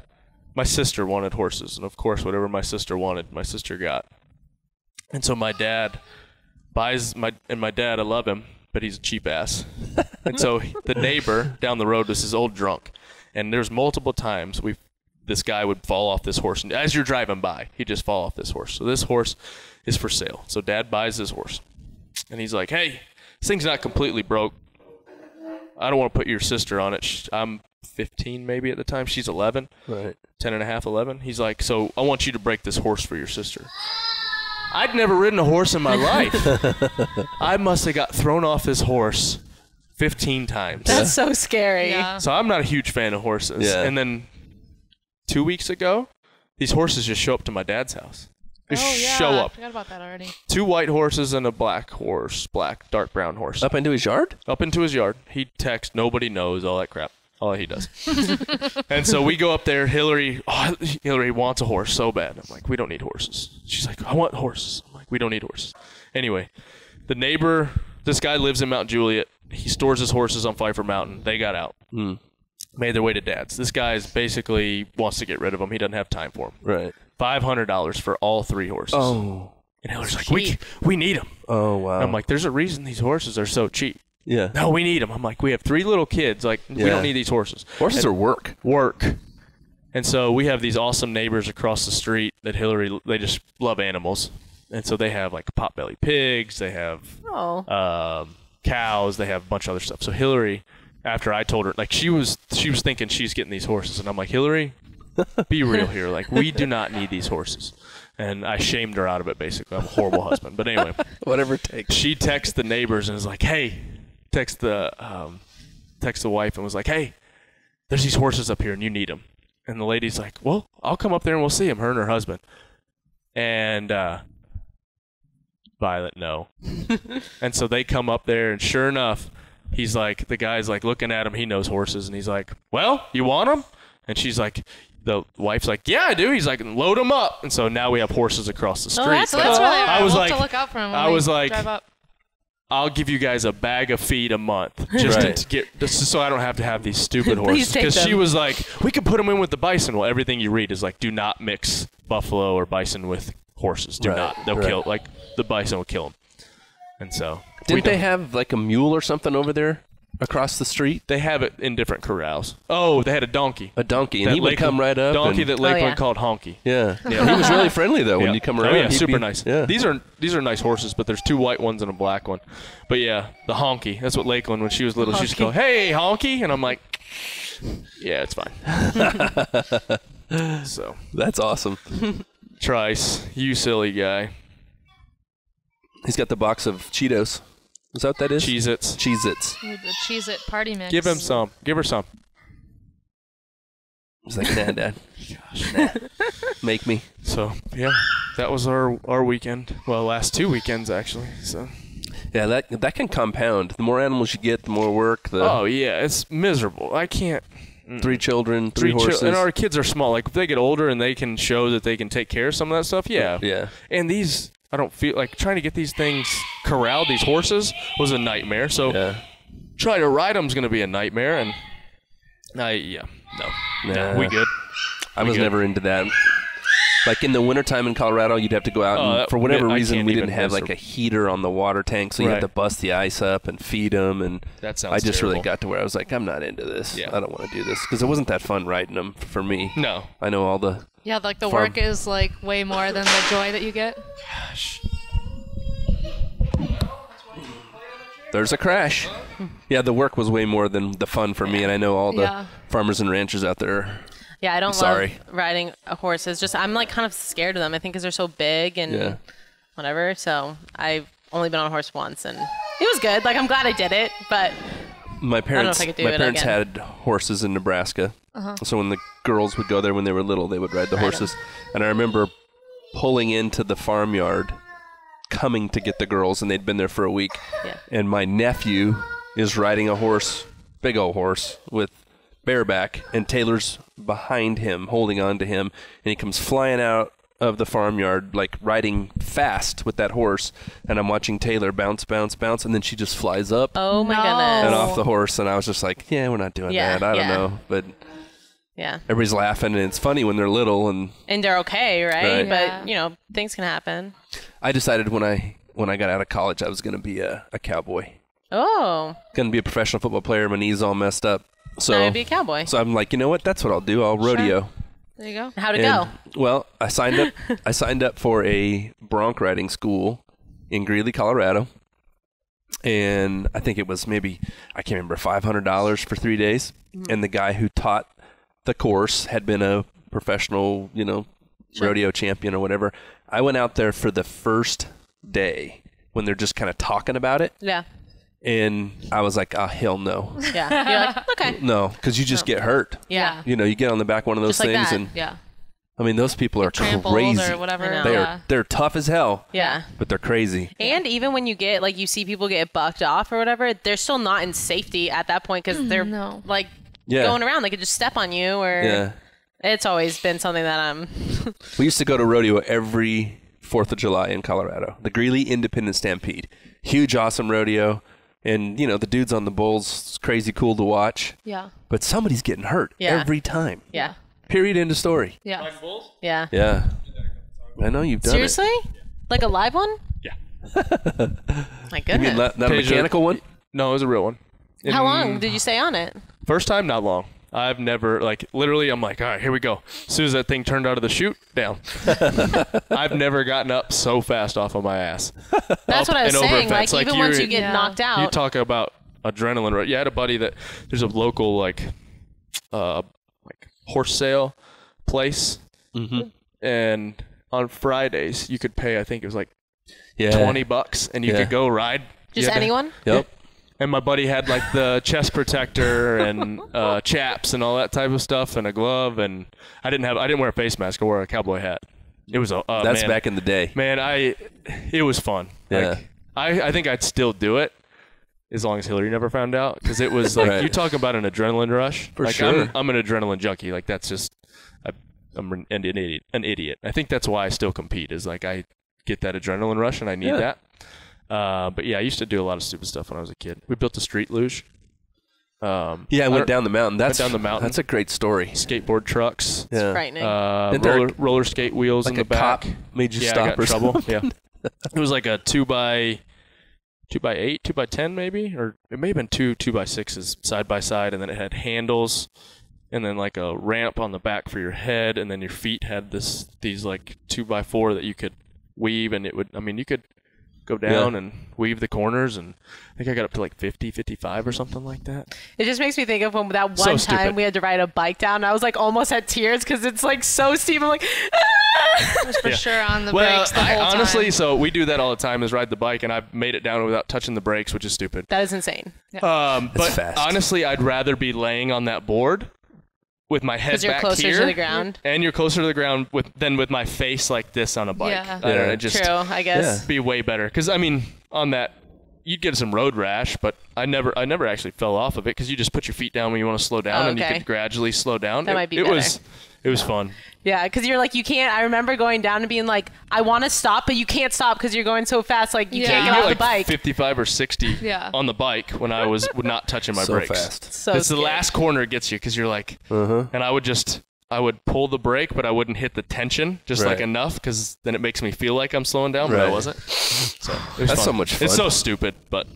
my sister wanted horses. And, of course, whatever my sister wanted, my sister got. And so my dad buys, my and my dad, I love him, but he's a cheap ass. And so the neighbor down the road was this old drunk. And there's multiple times we've this guy would fall off this horse. And as you're driving by, he'd just fall off this horse. So this horse is for sale. So dad buys this horse. And he's like, hey, this thing's not completely broke. I don't want to put your sister on it. She, I'm fifteen maybe at the time. She's eleven. Right. ten and a half, eleven. He's like, so I want you to break this horse for your sister. I'd never ridden a horse in my life. I must have got thrown off this horse fifteen times. That's so scary. Yeah. So I'm not a huge fan of horses. Yeah. And then... Two weeks ago, these horses just show up to my dad's house. They oh, yeah. show up. I forgot about that already. Two white horses and a black horse, black, dark brown horse. Up into his yard? Up into his yard. He texts, nobody knows, all that crap. All he does. And so we go up there. Hillary oh, Hillary wants a horse so bad. I'm like, we don't need horses. She's like, I want horses. I'm like, we don't need horses. Anyway, the neighbor, this guy lives in Mount Juliet. He stores his horses on Pfeiffer Mountain. They got out. Mm. Made their way to dad's. This guy is basically wants to get rid of them. He doesn't have time for them. Right. five hundred dollars for all three horses. Oh. And Hillary's like, we, we need them. Oh, wow. And I'm like, there's a reason these horses are so cheap. Yeah. No, we need them. I'm like, we have three little kids. Like, yeah. we don't need these horses. Horses and are work. Work. And so we have these awesome neighbors across the street that Hillary, they just love animals. And so they have like potbelly pigs. They have oh. um, cows. They have a bunch of other stuff. So Hillary, after I told her, like she was, she was thinking she's getting these horses. And I'm like, Hillary, be real here. Like, we do not need these horses. And I shamed her out of it, basically. I'm a horrible husband. But anyway. Whatever it takes. She texts the neighbors and is like, hey, text the um, text the wife and was like, hey, there's these horses up here and you need them. And the lady's like, well, I'll come up there and we'll see them, her and her husband. And uh, Violet, no. And so they come up there and sure enough, he's like, the guy's like looking at him. He knows horses. And he's like, well, you want them? And she's like, the wife's like, yeah, I do. He's like, load them up. And so now we have horses across the street. Oh, that's, that's really I was like, to look out for them. I was like, drive up. I'll give you guys a bag of feed a month just right. to get, just so I don't have to have these stupid horses. Because she was like, we could put them in with the bison. Well, everything you read is like, do not mix buffalo or bison with horses. Do right. not. They'll right. kill. Like the bison will kill them. And so didn't they have like a mule or something over there? Across the street? They have it in different corrals. Oh, they had a donkey. A donkey. And that he would Lakeland, come right up. Donkey and, that Lakeland oh, yeah. called Honky. Yeah. yeah. He was really friendly, though, yeah. when you come around. Oh, yeah, super be, nice. Yeah. These are these are nice horses, but there's two white ones and a black one. But, yeah, the Honky. That's what Lakeland, when she was little, honky. She used to go, hey, Honky. And I'm like, yeah, it's fine. So that's awesome. Trice, you silly guy. He's got the box of Cheetos. Is that what that is? Cheez-Its. Cheez-Its. The Cheez-It party mix. Give him some. Give her some. He's like, nah, Dad. Gosh, nah. Make me. So, yeah. That was our, our weekend. Well, last two weekends, actually. So. Yeah, that that can compound. The more animals you get, the more work. The oh, yeah. It's miserable. I can't. Three children, three, three horses. Chi- and our kids are small. Like, if they get older and they can show that they can take care of some of that stuff, yeah. Yeah. And these... I don't feel like trying to get these things corralled, these horses, was a nightmare. So yeah. trying to ride them is going to be a nightmare. And I, yeah, no, yeah. no we good. I we was good. Never into that. Like in the wintertime in Colorado, you'd have to go out. Uh, and for whatever I reason, we didn't have like a heater on the water tank. So you right. had to bust the ice up and feed them. And that sounds I just terrible. Really got to where I was like, I'm not into this. Yeah. I don't want to do this because it wasn't that fun riding them for me. No. I know all the. Yeah, like the farm. Work is like way more than the joy that you get. Gosh. There's a crash. Yeah, the work was way more than the fun for me, and I know all the yeah. farmers and ranchers out there. Yeah, I don't I'm sorry. love riding a horse. It's just I'm like kind of scared of them. I think because they're so big and yeah. whatever. So I've only been on a horse once, and it was good. Like I'm glad I did it, but my parents I don't know if I could do my it parents again. had horses in Nebraska. Uh-huh. So when the girls would go there when they were little, they would ride the horses. And I remember pulling into the farmyard, coming to get the girls, and they'd been there for a week. Yeah. And my nephew is riding a horse, big old horse, with bareback, and Taylor's behind him, holding on to him. And he comes flying out of the farmyard, like riding fast with that horse. And I'm watching Taylor bounce, bounce, bounce. And then she just flies up. Oh, my no. goodness. And off the horse. And I was just like, yeah, we're not doing yeah, that. I yeah. don't know. But... yeah. Everybody's laughing, and it's funny when they're little, and and they're okay, right? right? Yeah. But you know, things can happen. I decided when I when I got out of college, I was going to be a, a cowboy. Oh. Going to be a professional football player. My knee's all messed up, so I'd be a cowboy. So I'm like, you know what? That's what I'll do. I'll rodeo. Sure. There you go. How'd it and, go? Well, I signed up. I signed up for a bronc riding school in Greeley, Colorado, and I think it was maybe I can't remember five hundred dollars for three days, mm-hmm. and the guy who taught the course had been a professional, you know, sure. rodeo champion or whatever. I went out there for the first day when they're just kind of talking about it. Yeah. And I was like, oh, hell no. Yeah. You're like, okay. No, because you just oh. get hurt. Yeah. You know, you get on the back one of those just things like that. And yeah. I mean, those people are crazy. Or whatever. Know, they're yeah. they're tough as hell. Yeah. But they're crazy. And even when you get like you see people get bucked off or whatever, they're still not in safety at that point because mm, they're no. like. Yeah. Going around, they could just step on you, or yeah. it's always been something that I'm. We used to go to rodeo every Fourth of July in Colorado, the Greeley Independent Stampede, huge, awesome rodeo, and you know the dudes on the bulls, it's crazy cool to watch. Yeah. But somebody's getting hurt yeah. every time. Yeah. Period. End of story. Yeah. Live bulls? Yeah. Yeah. I know you've done seriously? It. Seriously? Like a live one? Yeah. My goodness. You mean la- not Pedro, a mechanical one? No, it was a real one. In, How long did you stay on it? First time, not long. I've never, like, literally, I'm like, all right, here we go. As soon as that thing turned out of the chute, down. I've never gotten up so fast off of my ass. That's what I was saying. Like, like, even once you get yeah. knocked out. You talk about adrenaline, right? Yeah, I had a buddy that, there's a local, like, uh, like horse sale place. Mm-hmm. And on Fridays, you could pay, I think it was like yeah. twenty bucks, and you yeah. could go ride. Just anyone? To, yep. Yeah. And my buddy had like the chest protector and uh, chaps and all that type of stuff and a glove, and I didn't have I didn't wear a face mask. I wore a cowboy hat. It was a uh, that's man, back in the day. Man, I it was fun. Yeah, like, I I think I'd still do it as long as Hillary never found out, because it was like right. you talk about an adrenaline rush. For like, sure, I'm, I'm an adrenaline junkie. Like that's just I, I'm an, an idiot. An idiot. I think that's why I still compete. Is like I get that adrenaline rush and I need yeah. that. Uh, but yeah, I used to do a lot of stupid stuff when I was a kid. We built a street luge. Um, yeah, I went down the mountain. That's down the mountain. That's a great story. Skateboard trucks. Yeah. It's frightening. Uh, roller, roller skate wheels like in the a back. Cop made you yeah, stop I got or trouble. Something. Yeah, it was like a two by, two by eight, two by ten maybe, or it may have been two two by sixes side by side, and then it had handles, and then like a ramp on the back for your head, and then your feet had this these like two by four that you could weave, and it would. I mean, you could. Go down yeah. and weave the corners, and I think I got up to like fifty, fifty-five or something like that. It just makes me think of when that one so time stupid. we had to ride a bike down, and I was like almost had tears because it's like so steep. I'm like, ah! I was for yeah. sure on the well, brakes the whole I, honestly, time. So we do that all the time is ride the bike, and I've made it down without touching the brakes, which is stupid. That is insane. Yeah. Um, but fast. honestly, I'd rather be laying on that board with my head back closer here, to the ground. And you're closer to the ground with than with my face like this on a bike. Yeah, I don't know, just true. I guess yeah. be way better because I mean, on that, you'd get some road rash, but I never, I never actually fell off of it because you just put your feet down when you want to slow down, oh, okay. and you could gradually slow down. That it, might be. It better. was, it was fun. Yeah, because you're like you can't. I remember going down and being like, I want to stop, but you can't stop because you're going so fast. Like you yeah. can't get you off like the bike. fifty-five or sixty yeah. on the bike when I was not touching my so brakes. Fast. So fast. It's scary. The last corner it gets you because you're like, uh-huh. and I would just, I would pull the brake, but I wouldn't hit the tension just right. like enough because then it makes me feel like I'm slowing down, right. but I wasn't. So it was That's fun. so much fun. It's so stupid, but.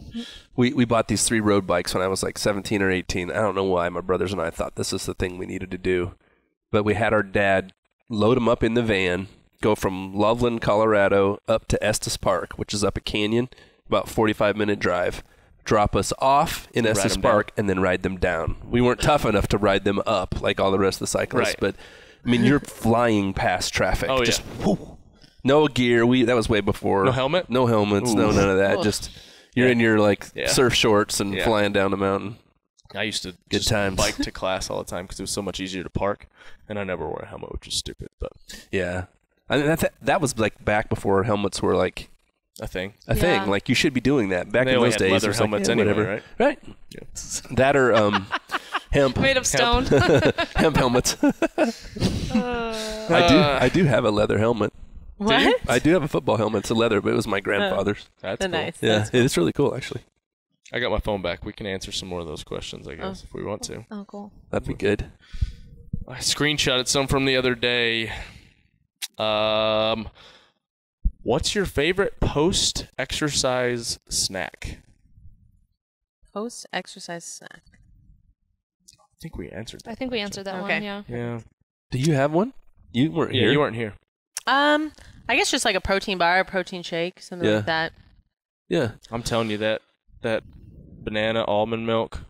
We we bought these three road bikes when I was like seventeen or eighteen. I don't know why. My brothers and I thought this is the thing we needed to do, but we had our dad load them up in the van, go from Loveland, Colorado, up to Estes Park, which is up a canyon, about forty-five minute drive, drop us off in Estes Park, and then ride them down. We weren't tough enough to ride them up like all the rest of the cyclists, right. but, I mean, you're flying past traffic. Oh, just, yeah. Whoo, no gear. We That was way before. No helmet? No helmets. Ooh. No, none of that. Ooh. Just, you're yeah. in your, like, yeah. surf shorts and yeah. flying down a mountain. I used to Good just times. bike to class all the time because it was so much easier to park, and I never wore a helmet, which is stupid. But yeah, I mean, that th that was like back before helmets were like a thing. A yeah. thing like you should be doing that back they in those had days. Leather helmets, like, yeah, anyway, whatever. right? Right. Yeah. That or um, hemp made of stone. Hemp helmets. uh, I do. I do have a leather helmet. What? I do have a football helmet. It's a leather, but it was my grandfather's. Uh, that's cool. nice. Yeah, that's cool. It's really cool actually. I got my phone back. We can answer some more of those questions, I guess, oh. if we want to. Oh, cool. That'd be good. I screenshotted some from the other day. Um, what's your favorite post-exercise snack? Post-exercise snack. I think we answered that. I think we answered that okay. one, yeah. Yeah. Do you have one? You weren't yeah, here. You weren't here. Um, I guess just like a protein bar, a protein shake, something yeah. like that. Yeah. I'm telling you that. That banana almond milk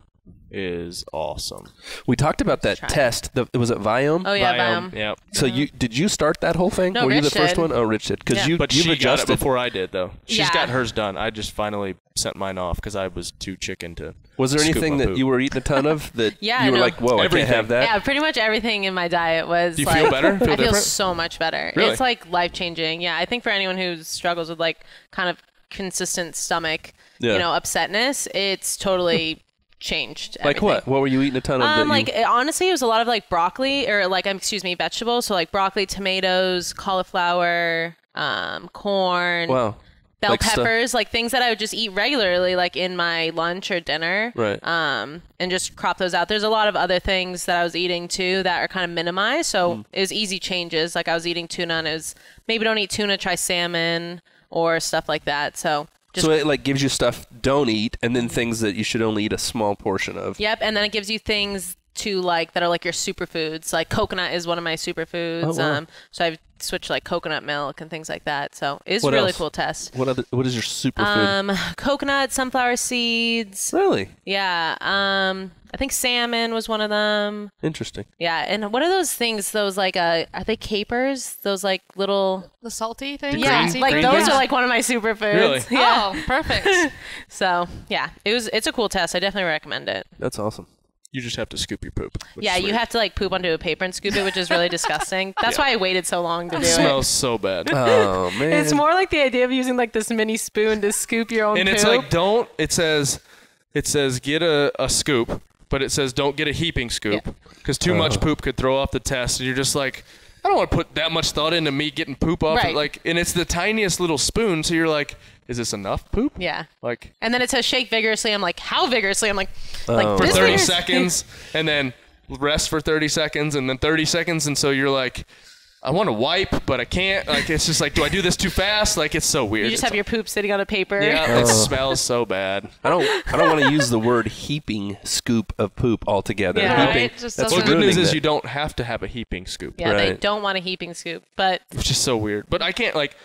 is awesome. We talked about that test. The, was it Viome? Oh yeah, Viome. Viome. Yeah. So you did you start that whole thing? No, Were Rich you the first did. one? Oh, Rich did. Because yeah. you but you've she adjusted. got it before I did though. She's yeah. got hers done. I just finally sent mine off because I was too chicken to. Was there scoop anything my that poop. you were eating a ton of that? yeah, you were no. like, whoa, everything. I can't have that. Yeah, pretty much everything in my diet was. Do you like, feel better? Feel I feel so much better. Really? It's like life changing. Yeah, I think for anyone who struggles with like kind of consistent stomach. Yeah. You know, upsetness, it's totally changed everything. Like what? What were you eating a ton of? Um, like, it, honestly, it was a lot of, like, broccoli or, like, um, excuse me, vegetables. So, like, broccoli, tomatoes, cauliflower, um, corn, wow. bell like peppers, like, things that I would just eat regularly, like, in my lunch or dinner. Right. Um, and just crop those out. There's a lot of other things that I was eating, too, that are kind of minimized. So, mm. it was easy changes. Like, I was eating tuna, and it was, maybe don't eat tuna, try salmon or stuff like that. So... Just so it like gives you stuff don't eat, and then things that you should only eat a small portion of. Yep, and then it gives you things to like that are like your superfoods. Like coconut is one of my superfoods. Oh, wow. Um, so I've switched like coconut milk and things like that. So it's a really else? cool test. What other? What is your superfood? Um, coconut, sunflower seeds. Really? Yeah. Um, I think salmon was one of them. Interesting. Yeah, and what are those things? Those like uh, are they capers? Those like little the salty things. The yeah, green, like green those things? Are like one of my superfoods. Really? Yeah. Oh, perfect. So yeah, it was. It's a cool test. I definitely recommend it. That's awesome. You just have to scoop your poop. Yeah, you have to like poop onto a paper and scoop it, which is really disgusting. That's yeah. why I waited so long to do it. It smells so bad. Oh, man. It's more like the idea of using like this mini spoon to scoop your own and poop. And it's like, don't, it says, it says get a, a scoop, but it says don't get a heaping scoop because yeah. too uh. much poop could throw off the test. And you're just like, I don't want to put that much thought into me getting poop off. Right. It, like, and it's the tiniest little spoon. So you're like, is this enough poop? Yeah. Like. And then it says shake vigorously. I'm like, how vigorously? I'm like, oh. like for thirty vigorous? seconds, and then rest for thirty seconds, and then thirty seconds, and so you're like, I want to wipe, but I can't. Like, it's just like, do I do this too fast? Like, it's so weird. You just it's have like, your poop sitting on a paper. Yeah, oh. It smells so bad. I don't. I don't want to use the word heaping scoop of poop altogether. Yeah, heaping, right? That's well, the good news is that. You don't have to have a heaping scoop. Yeah, right. They don't want a heaping scoop, but which is so weird. But I can't like.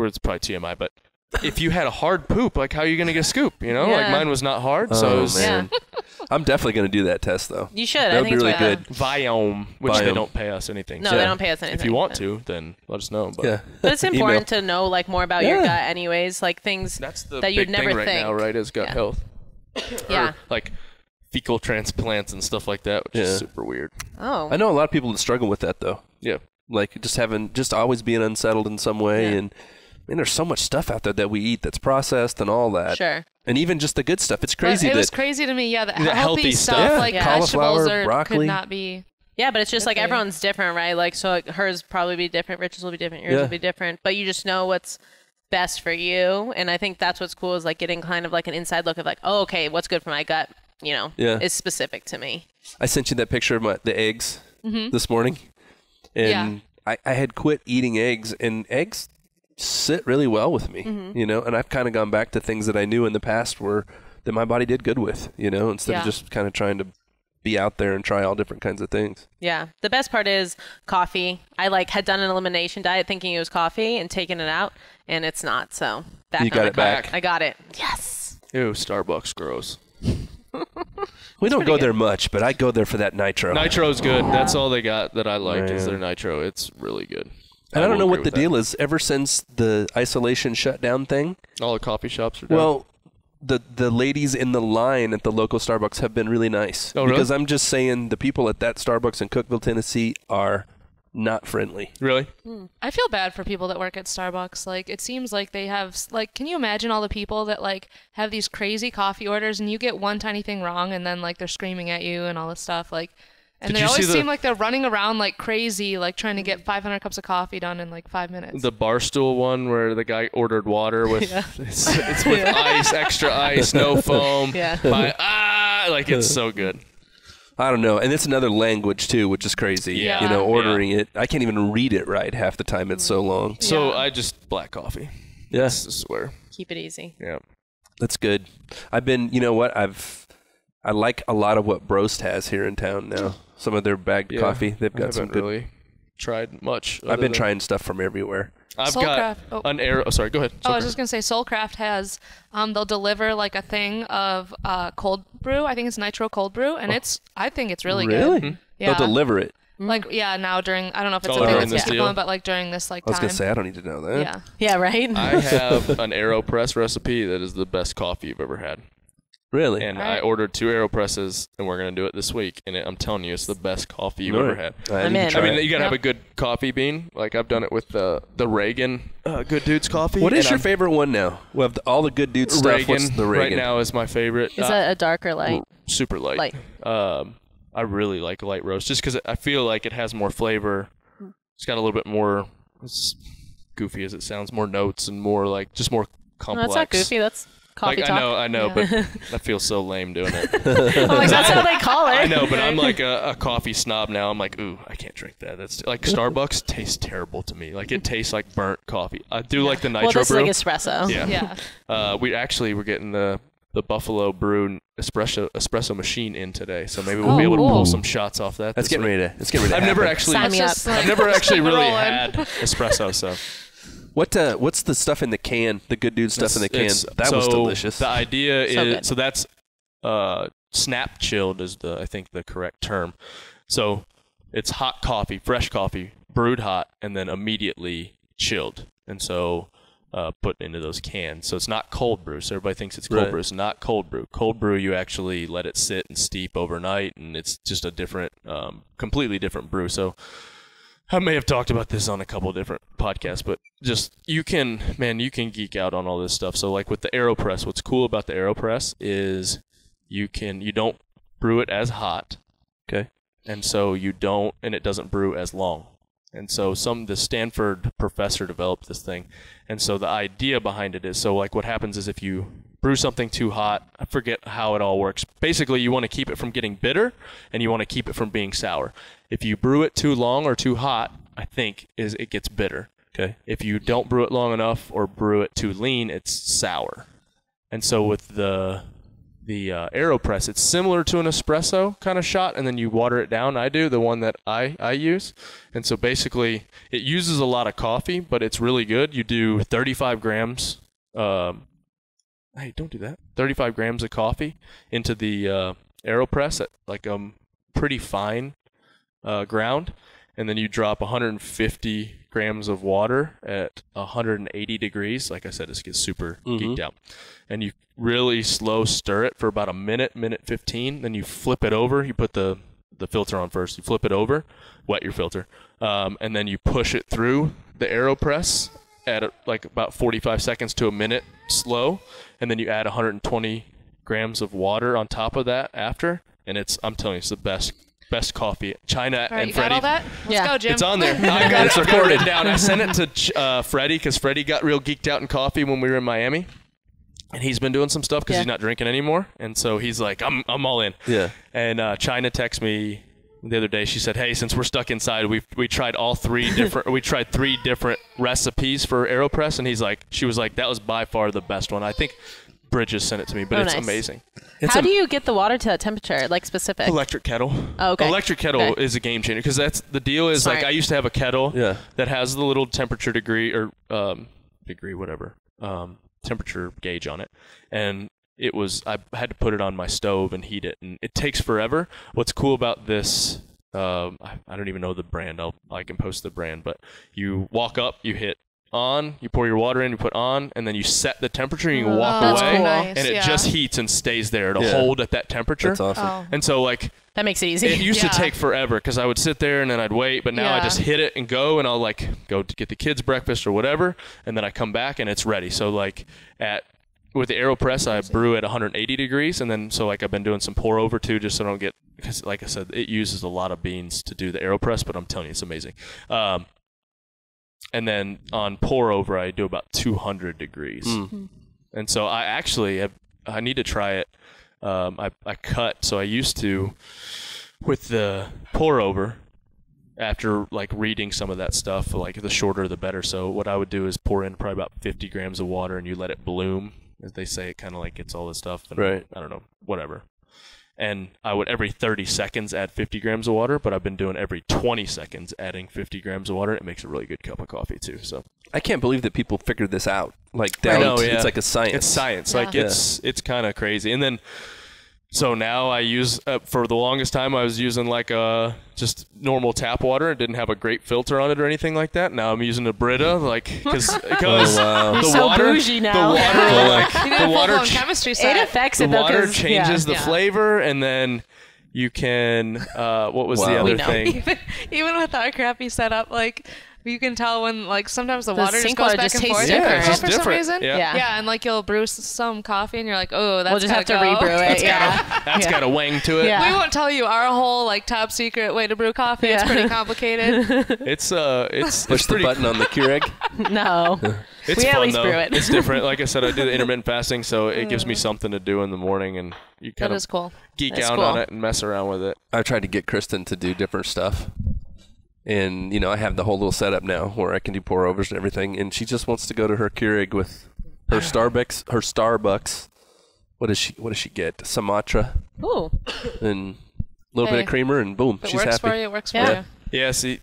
It's probably T M I, but if you had a hard poop, like how are you going to get a scoop? You know, yeah. like mine was not hard. Oh, so it was, man. Yeah. I'm definitely going to do that test, though. You should. That I would think be really good. Viome, which Viome. They don't pay us anything. No, so they don't pay us anything. If you want to, then let us know. But, yeah. but it's important to know like more about yeah. your gut anyways, like things That's the that you'd never thing right think. Now, right, is gut yeah. health. yeah. Or, like fecal transplants and stuff like that, which yeah. is super weird. Oh. I know a lot of people that struggle with that, though. Yeah. Like just having, just always being unsettled in some way. Yeah. And I mean, there's so much stuff out there that we eat that's processed and all that. Sure. And even just the good stuff. It's crazy. But it that was crazy to me. Yeah. The, the healthy, healthy stuff, stuff yeah. like yeah. vegetables or broccoli could not be. Yeah. But it's just okay. like everyone's different, right? Like, so like, hers probably be different. Rich's will be different. Yours yeah. will be different. But you just know what's best for you. And I think that's what's cool is like getting kind of like an inside look of like, oh, okay, what's good for my gut, you know, yeah. is specific to me. I sent you that picture of my, the eggs mm-hmm. this morning. And yeah. I, I had quit eating eggs, and eggs sit really well with me, mm-hmm. you know, and I've kind of gone back to things that I knew in the past were that my body did good with, you know, instead yeah. of just kind of trying to be out there and try all different kinds of things. Yeah. The best part is coffee. I like had done an elimination diet thinking it was coffee and taken it out, and it's not. So back you got it back. Back. I got it. Yes. Ew, Starbucks, gross. We don't go good. There much, but I go there for that nitro. Nitro's good. Yeah. That's all they got that I liked Man. Is their nitro. It's really good. And I, I don't know what the deal that. Is. Ever since the isolation shutdown thing. All the coffee shops are down. Well, the, the ladies in the line at the local Starbucks have been really nice. Oh, really? Because I'm just saying the people at that Starbucks in Cookeville, Tennessee are not friendly. Really? Mm. I feel bad for people that work at Starbucks. Like, it seems like they have, like, can you imagine all the people that, like, have these crazy coffee orders and you get one tiny thing wrong and then, like, they're screaming at you and all this stuff. Like, and Did they always the, seem like they're running around like crazy, like trying to get five hundred cups of coffee done in like five minutes. The barstool one where the guy ordered water with yeah. it's, it's with yeah. ice, extra ice, no foam. Yeah. By, ah, like, it's so good. I don't know. And it's another language, too, which is crazy. Yeah. You know, ordering yeah. it. I can't even read it right half the time. It's so long. Yeah. So I just black coffee. Yes. I swear. Keep it easy. Yeah. That's good. I've been, you know what? I've, I like a lot of what Broast has here in town now. Some of their bagged yeah. coffee. They've got I haven't some good. Really tried much. I've been trying stuff from everywhere. I've Soulcraft. Got an Aero. Oh, sorry, go ahead. Soulcraft. Oh, I was just gonna say Soulcraft has. Um, they'll deliver like a thing of uh, cold brew. I think it's nitro cold brew, and oh. it's. I think it's really, really? good. Really? Yeah. They'll deliver it. Like yeah, now during I don't know if it's oh, a thing that's going, but like during this like. Time. I was gonna say I don't need to know that. Yeah. Yeah. Right. I have an AeroPress recipe that is the best coffee you've ever had. Really? And right. I ordered two AeroPresses, and we're going to do it this week. And it, I'm telling you, it's the best coffee you've right. ever had. I, I'm in. I mean, you got to yep. have a good coffee bean. Like, I've done it with the, the Reagan uh, Good Dudes coffee. What is and your I'm, favorite one now? We have the, all the Good Dudes Reagan, stuff. What's the Reagan? Right now is my favorite. Is uh, that a dark or light? Super light. light. Um, I really like light roast, just because I feel like it has more flavor. It's got a little bit more, as goofy as it sounds, more notes and more, like, just more complex. No, that's not goofy. That's... coffee like, talk. I know, I know, yeah. but I feel so lame doing it. Oh my God, that's how they call it. I know, but I'm like a, a coffee snob now. I'm like, ooh, I can't drink that. That's like Starbucks tastes terrible to me. Like it tastes like burnt coffee. I do yeah. like the nitro well, this brew. Well, it's like espresso. Yeah. yeah. Uh, we actually were getting the the Buffalo Brew espresso espresso machine in today, so maybe we'll oh, be able cool. to pull some shots off that. Let's get ready to. Let's get ready. I've never actually. Sign me up. I've never actually really had espresso, so. What uh, what's the stuff in the can? The Good Dude stuff it's, in the can. That so was delicious. The idea is so, so that's uh, snap chilled is the I think the correct term. So it's hot coffee, fresh coffee, brewed hot, and then immediately chilled, and so uh, put into those cans. So it's not cold brew. So everybody thinks it's cold right. brew. It's not cold brew. Cold brew you actually let it sit and steep overnight, and it's just a different, um, completely different brew. So. I may have talked about this on a couple of different podcasts, but just you can, man, you can geek out on all this stuff. So like with the AeroPress, what's cool about the AeroPress is you can, you don't brew it as hot. Okay. And so you don't, and it doesn't brew as long. And so some, the Stanford professor developed this thing. And so the idea behind it is, so like what happens is if you brew something too hot, I forget how it all works. Basically, you want to keep it from getting bitter and you want to keep it from being sour. If you brew it too long or too hot, I think is it gets bitter. Okay. If you don't brew it long enough or brew it too lean, it's sour. And so with the the uh, AeroPress, it's similar to an espresso kind of shot, and then you water it down. I do, the one that I, I use. And so basically, it uses a lot of coffee, but it's really good. You do thirty-five grams. Um, hey, don't do that. thirty-five grams of coffee into the uh, AeroPress at like a um, pretty fine uh, ground. And then you drop one hundred fifty grams of water at one hundred eighty degrees. Like I said, this gets super mm-hmm. geeked out. And you really slow stir it for about a minute, minute fifteen. Then you flip it over. You put the, the filter on first. You flip it over, wet your filter. Um, and then you push it through the AeroPress at a, like about forty-five seconds to a minute slow. And then you add one hundred twenty grams of water on top of that after. And it's, I'm telling you, it's the best. Best coffee, China right, and you Freddie. Got all that? Let's yeah. go, Jim. It's on there. I got it recorded down. I sent it to uh, Freddie because Freddie got real geeked out in coffee when we were in Miami, and he's been doing some stuff because yeah. he's not drinking anymore, and so he's like, "I'm, I'm all in." Yeah. And uh, China texted me the other day. She said, "Hey, since we're stuck inside, we we tried all three different. we tried three different recipes for AeroPress," and he's like, "She was like, that was by far the best one." I think. Bridges sent it to me, but oh, it's nice. Amazing. It's How am- do you get the water to that temperature, like specific? Electric kettle. Oh, okay. Electric kettle okay. is a game changer because that's the deal is Smart. Like I used to have a kettle yeah. that has the little temperature degree or um, degree, whatever, um, temperature gauge on it. And it was, I had to put it on my stove and heat it and it takes forever. What's cool about this, um, I, I don't even know the brand. I'll, I can post the brand, but you walk up, you hit on, you pour your water in, you put on, and then you set the temperature and you can walk oh, away cool. and it yeah. just heats and stays there. It'll yeah. hold at that temperature. That's awesome. Oh. And so like that makes it easy. It used yeah. to take forever because I would sit there and then I'd wait, but now yeah. I just hit it and go and I'll like go to get the kids breakfast or whatever and then I come back and it's ready. So like at with the AeroPress I brew at one hundred eighty degrees and then so like I've been doing some pour over too just so I don't get because like I said it uses a lot of beans to do the AeroPress but I'm telling you it's amazing. Um And then on pour over, I do about two hundred degrees. Mm-hmm. And so I actually, have, I need to try it. Um, I, I cut, so I used to, with the pour over, after like reading some of that stuff, like the shorter the better. So what I would do is pour in probably about fifty grams of water and you let it bloom, as they say, it kind of like gets all this stuff. And right. I don't know, whatever. And I would every thirty seconds add fifty grams of water, but I've been doing every twenty seconds adding fifty grams of water. It makes a really good cup of coffee too. So I can't believe that people figured this out. Like down, I know, yeah. It's like a science. It's science. Yeah. Like yeah. it's it's kind of crazy. And then so now I use uh, for the longest time I was using like a just normal tap water. It didn't have a great filter on it or anything like that. Now I'm using a Brita, like because oh, wow. the, so water, the now. water, like, the water, ch- chemistry side. It affects the it though, water changes yeah, the yeah. flavor, and then you can. Uh, what was wow. the other thing? Even, even with our crappy setup, like. you can tell when, like, sometimes the, the water just goes water back just and forth. Yeah, it's just different. For some reason. Yeah. yeah. Yeah, and, like, you'll brew some coffee, and you're like, oh, that's We'll just have to go. Rebrew it. That's yeah. Got a, that's yeah. got a wing to it. Yeah. We won't tell you our whole, like, top secret way to brew coffee. Yeah. It's pretty complicated. It's, uh, it's... Push it's the button on the Keurig? No. It's we fun, though. It. It's different. Like I said, I do the intermittent fasting, so it gives me something to do in the morning, and you kind that of is cool. geek That's out cool. on it and mess around with it. I tried to get Kristen to do different stuff. And, you know, I have the whole little setup now where I can do pour-overs and everything, and she just wants to go to her Keurig with her Starbucks. Her Starbucks. What does she, what does she get? Sumatra. Ooh. And a little hey. bit of creamer, and boom, it she's happy. It works for you. It works for yeah. you. Yeah, see,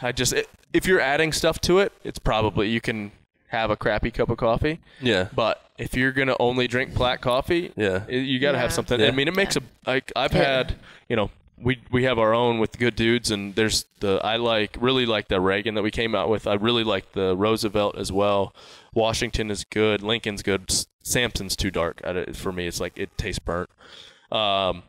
I just... It, if you're adding stuff to it, it's probably... You can... have a crappy cup of coffee. Yeah. But if you're going to only drink black coffee, yeah. you got to yeah. have something. Yeah. I mean, it makes yeah. a, like I've yeah. had, you know, we we have our own with Good Dudes, and there's the, I like, really like the Reagan that we came out with. I really like the Roosevelt as well. Washington is good. Lincoln's good. Samson's too dark. I, for me, it's like, it tastes burnt. Um,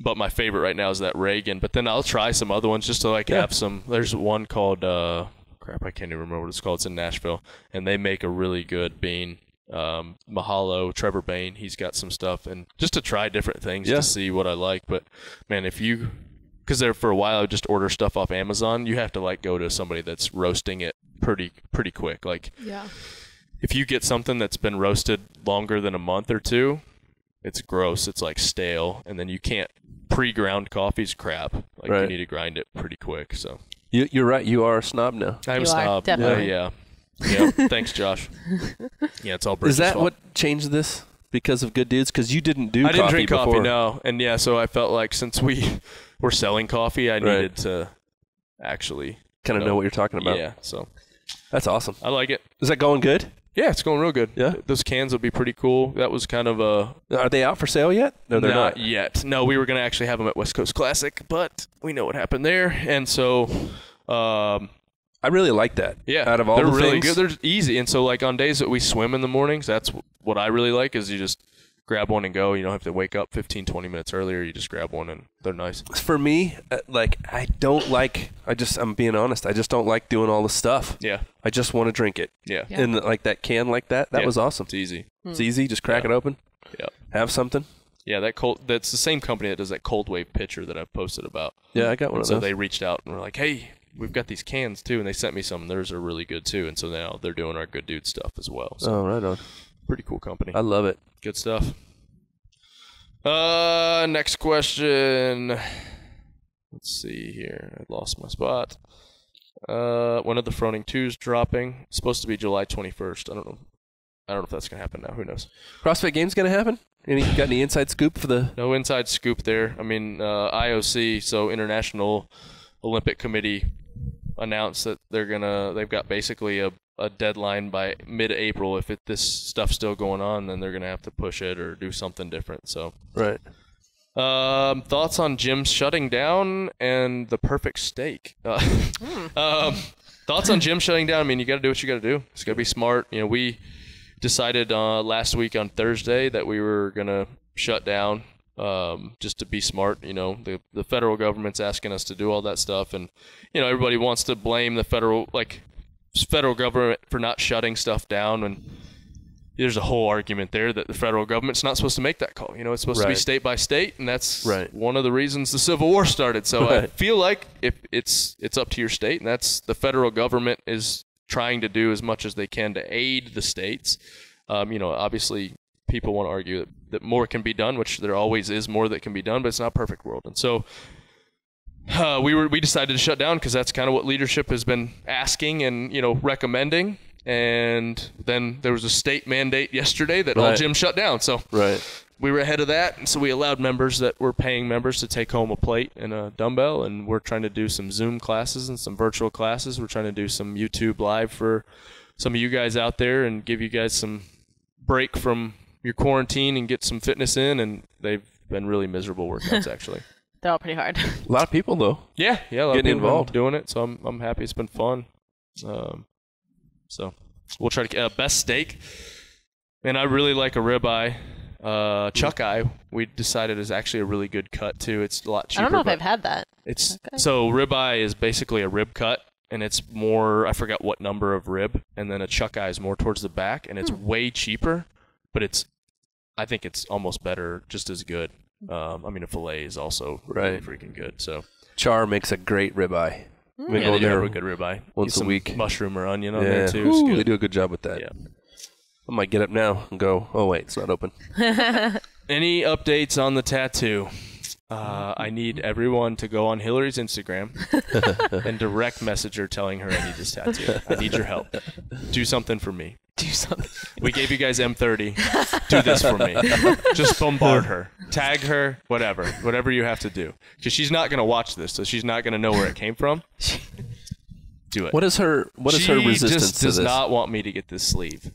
but my favorite right now is that Reagan. But then I'll try some other ones just to like yeah. have some. There's one called, uh, crap, I can't even remember what it's called. It's in Nashville, and they make a really good bean. Um, Mahalo, Trevor Bain, he's got some stuff, and just to try different things yeah. to see what I like. But man, if you, because there for a while I would just order stuff off Amazon, you have to like go to somebody that's roasting it pretty pretty quick. Like, yeah, if you get something that's been roasted longer than a month or two, it's gross. It's like stale, and then you can't pre-ground coffee's crap. Like right. you need to grind it pretty quick. So. You, you're right. You are a snob now. I'm a snob. Definitely. Uh, yeah. Yeah. Thanks, Josh. Yeah, it's all British. Is that fault. What changed this? Because of Good Dudes? Because you didn't do I coffee before. I didn't drink before. coffee, no. And yeah, so I felt like since we were selling coffee, I right. needed to actually kind of know. know what you're talking about. Yeah. So that's awesome. I like it. Is that going good? Yeah, it's going real good. Yeah. Those cans would be pretty cool. That was kind of a... Are they out for sale yet? No, they're not. Not yet. No, we were going to actually have them at West Coast Classic, but we know what happened there. And so... Um, I really like that. Yeah. Out of all the things. They're really good. They're easy. And so, like, on days that we swim in the mornings, that's what I really like is you just grab one and go. You don't have to wake up fifteen, twenty minutes earlier. You just grab one, and they're nice. For me, like, I don't like... I just... I'm being honest. I just don't like doing all the stuff. Yeah. I just want to drink it. Yeah. yeah. And like that can like that, that yeah. was awesome. It's easy. Mm. It's easy. Just crack yeah. it open. Yeah. Have something. Yeah, that cold. That's the same company that does that cold wave pitcher that I posted about. Yeah, I got one and of so those. So they reached out and were like, hey, we've got these cans too. And they sent me some. Theirs are really good too. And so now they're doing our Good Dude stuff as well. So oh, right on. Pretty cool company. I love it. Good stuff. Uh, next question. Let's see here. I lost my spot. Uh, one of the Froning twos dropping. It's supposed to be July twenty-first. I don't know. I don't know if that's gonna happen now. Who knows? CrossFit Games gonna happen? Any got any inside scoop for the? No inside scoop there. I mean, uh, I O C, so International Olympic Committee, announced that they're gonna. They've got basically a, a deadline by mid-April. If it, this stuff's still going on, then they're gonna have to push it or do something different. So right. Um, thoughts on gyms shutting down and the perfect steak. Uh, mm. um, thoughts on gyms shutting down. I mean, you got to do what you got to do. It's got to be smart. You know, we decided uh, last week on Thursday that we were gonna shut down um, just to be smart. You know, the the federal government's asking us to do all that stuff, and you know, everybody wants to blame the federal like federal government for not shutting stuff down and. There's a whole argument there that the federal government's not supposed to make that call. You know, it's supposed right. to be state by state, and that's right. one of the reasons the Civil War started. So right. I feel like if it's it's up to your state, and that's the federal government is trying to do as much as they can to aid the states. Um, you know, obviously people want to argue that, that more can be done, which there always is more that can be done, but it's not a perfect world. And so uh, we were we decided to shut down because that's kind of what leadership has been asking and, you know, recommending. And then there was a state mandate yesterday that right. all gyms shut down. So right. we were ahead of that, and so we allowed members that were paying members to take home a plate and a dumbbell, and we're trying to do some Zoom classes and some virtual classes. We're trying to do some YouTube Live for some of you guys out there and give you guys some break from your quarantine and get some fitness in, and they've been really miserable workouts, actually. They're all pretty hard. A lot of people, though. Yeah, yeah, a lot Getting of people involved. Doing it, so I'm, I'm happy. It's been fun. Um, So we'll try to uh, best steak, and I really like a ribeye. Uh, chuck eye we decided is actually a really good cut too. It's a lot cheaper. I don't know if I've had that. It's okay. So ribeye is basically a rib cut, and it's more, I forgot what number of rib, and then a chuck eye is more towards the back, and it's hmm. way cheaper, but it's, I think it's almost better, just as good. Um, I mean, a fillet is also right. really freaking good. So Char makes a great ribeye. Mm. We yeah, go they there do a good ribeye once a week. Mushroom or onion on yeah. there too. Ooh, they do a good job with that. Yeah. I might get up now and go, oh wait, it's not open. Any updates on the tattoo? Uh, I need everyone to go on Hillary's Instagram and direct message her telling her I need this tattoo. I need your help. Do something for me. Do something. We gave you guys M thirty. Do this for me. Just bombard her. Tag her. Whatever. Whatever you have to do. Because she's not going to watch this, so she's not going to know where it came from. Do it. What is her, what is her resistance to this? She just does not want me to get this sleeve.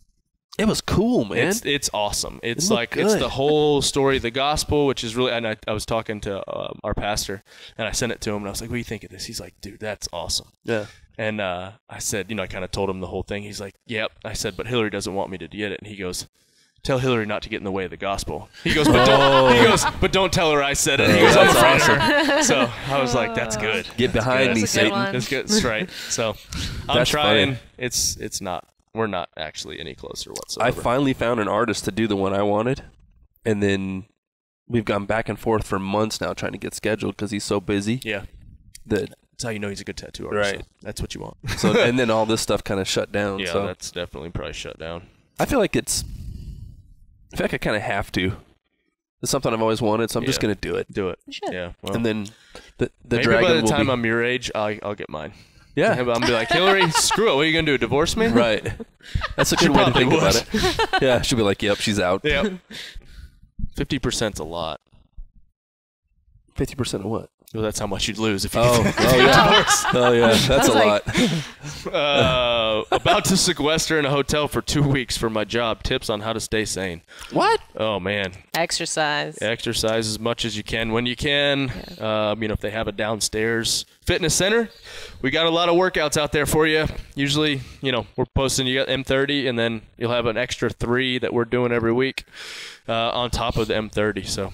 It was cool, man. It's, it's awesome. It's it like good. It's the whole story of the gospel, which is really. And I, I was talking to um, our pastor, and I sent it to him, and I was like, "What do you think of this?" He's like, "Dude, that's awesome." Yeah. And uh, I said, you know, I kind of told him the whole thing. He's like, "Yep." I said, "But Hillary doesn't want me to get it," and he goes, "Tell Hillary not to get in the way of the gospel." He goes, "But don't." Oh. He goes, "But don't tell her I said it." He goes, "I'm afraid of her." So I was like, "That's good. Get that's behind good. me, that's Satan." Good that's good. That's right. So I'm that's trying. Funny. It's it's not. We're not actually any closer whatsoever. I finally found an artist to do the one I wanted, and then we've gone back and forth for months now trying to get scheduled because he's so busy. Yeah. That that's how you know he's a good tattoo artist. Right. So that's what you want. So and then all this stuff kind of shut down. Yeah, so. That's definitely probably shut down. I feel like it's... I feel like I kind of have to. It's something I've always wanted, so I'm yeah. just going to do it. Do it. You should. Yeah. Well, and then the, the maybe dragon Maybe by the time be, I'm your age, I'll, I'll get mine. Yeah, I'm going to be like, Hillary, screw it. What are you going to do, divorce me? Right. That's a good way to think would. about it. Yeah, she'll be like, yep, she's out. Yep. fifty percent's a lot. fifty percent of what? Well, that's how much you'd lose if you oh, oh, yeah. oh, yeah. That's a like, lot. uh, about to sequester in a hotel for two weeks for my job. Tips on how to stay sane. What? Oh, man. Exercise. Exercise as much as you can when you can. Yeah. Um, you know, if they have a downstairs fitness center, we got a lot of workouts out there for you. Usually, you know, we're posting you got M thirty, and then you'll have an extra three that we're doing every week uh, on top of the M thirty, so...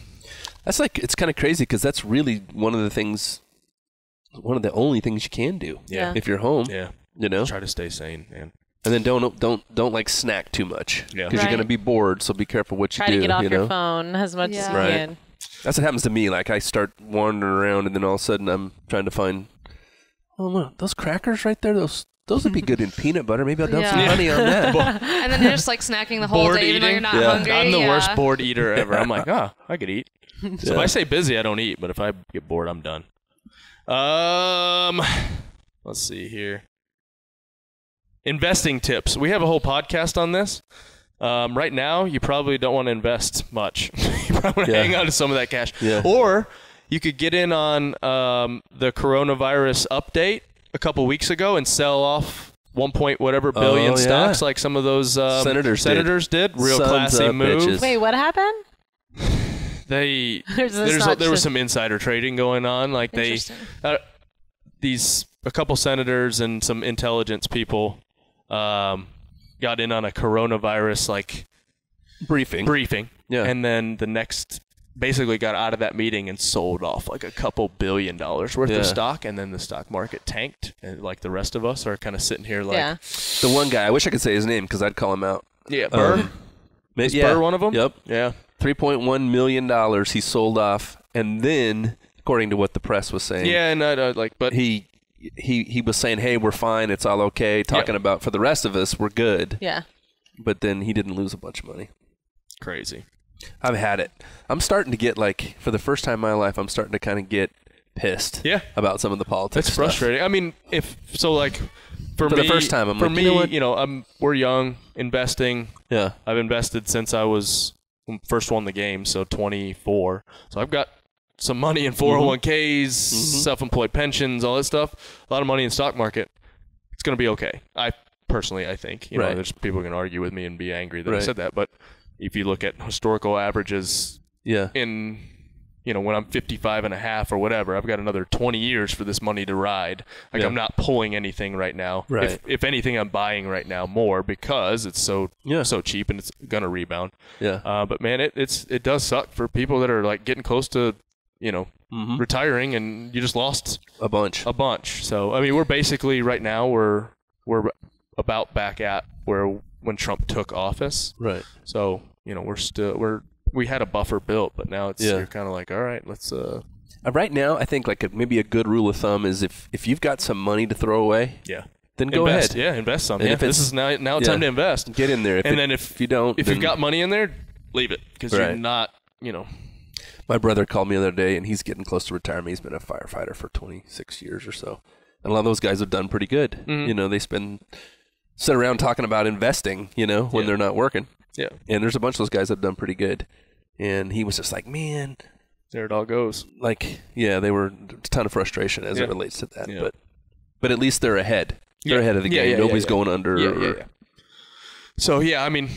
That's like, it's kind of crazy because that's really one of the things, one of the only things you can do. Yeah. If you're home. Yeah. You know? Try to stay sane, man. And then don't, don't, don't like snack too much. Yeah. Because right. you're going to be bored, so be careful what Try you do. Try to get off you know? your phone as much yeah. as you right. can. That's what happens to me. Like, I start wandering around and then all of a sudden I'm trying to find, oh, look, those crackers right there, those. Those would be good in peanut butter. Maybe I'll dump yeah. some money on that. And then you're just like snacking the whole board day, eating? even though you're not yeah. hungry. I'm the yeah. worst bored eater ever. I'm like, ah, oh, I could eat. So yeah. if I stay busy, I don't eat. But if I get bored, I'm done. Um, let's see here. Investing tips. We have a whole podcast on this. Um, right now, you probably don't want to invest much. You probably want to yeah. hang on to some of that cash. Yeah. Or you could get in on um, the coronavirus update a couple weeks ago and sell off one point whatever billion oh, yeah. stocks like some of those um, senators, senators did. did. Real Sons classy move. Bitches. Wait, what happened? They there's there's a, there was some insider trading going on. Like they uh, these a couple senators and some intelligence people um, got in on a coronavirus like briefing briefing. Yeah, and then the next. basically got out of that meeting and sold off like a couple billion dollars worth yeah. of stock, and then the stock market tanked, and like the rest of us are kind of sitting here like yeah. the one guy. I wish I could say his name because I'd call him out. Yeah, Burr. Um, Is yeah. Burr one of them? Yep. Yeah. three point one million dollars he sold off, and then according to what the press was saying. Yeah, and I uh, like, but he he he was saying, hey, we're fine, it's all okay. Talking yep. about for the rest of us, we're good. Yeah. But then he didn't lose a bunch of money. Crazy. I've had it. I'm starting to get like, for the first time in my life, I'm starting to kind of get pissed yeah. about some of the politics. It's frustrating. Stuff. I mean, if so, like for, for me, the first time, I'm for like, me, you know, you know, I'm we're young investing. Yeah, I've invested since I was first won the game, so twenty-four. So I've got some money in four oh one Ks, mm-hmm. self-employed pensions, all that stuff. A lot of money in stock market. It's gonna be okay. I personally, I think. You right. know, there's people who can argue with me and be angry that right. I said that, but. If you look at historical averages yeah. in, you know, when I'm fifty-five and a half or whatever, I've got another twenty years for this money to ride. Like yeah. I'm not pulling anything right now. Right. If, if anything, I'm buying right now more because it's so yeah. so cheap and it's going to rebound. Yeah. Uh, but, man, it, it's, it does suck for people that are, like, getting close to, you know, mm-hmm. retiring, and you just lost a bunch. A bunch. So I mean, we're basically right now we're we're about back at where when Trump took office. Right. So you know we're still we're we had a buffer built, but now it's yeah. you're kind of like, all right, let's. Uh, uh, right now, I think like a, maybe a good rule of thumb is if if you've got some money to throw away. Yeah. Then go invest. ahead. Yeah, invest some. Yeah. This is now now yeah. time to invest. Get in there. If and it, then if, if you don't, if you've got money in there, leave it because right. you're not, you know. My brother called me the other day, and he's getting close to retirement. He's been a firefighter for twenty-six years or so, and a lot of those guys have done pretty good. Mm-hmm. You know, they spend sit around talking about investing. You know, when yeah. they're not working. Yeah. And there's a bunch of those guys that have done pretty good, and he was just like, man, there it all goes. Like, yeah, they were a ton of frustration as yeah. it relates to that, yeah. but but at least they're ahead. They're yeah. ahead of the yeah, game. Yeah, Nobody's yeah, yeah. going under. Yeah, yeah, yeah. So yeah, I mean,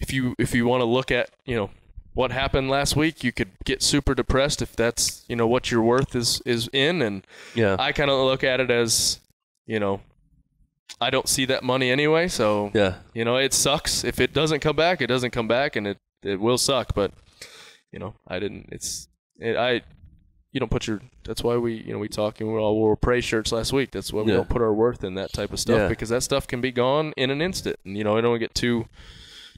if you if you want to look at you know what happened last week, you could get super depressed if that's you know what your worth is is in. And yeah. I kind of look at it as you know I don't see that money anyway. So yeah. you know it sucks if it doesn't come back. It doesn't come back, and it it will suck. But you know I didn't. It's it, I. You don't put your. That's why we, you know, we talk and we all wore Pray shirts last week. That's why we yeah. don't put our worth in that type of stuff yeah. because that stuff can be gone in an instant. And you know, I don't want to get too,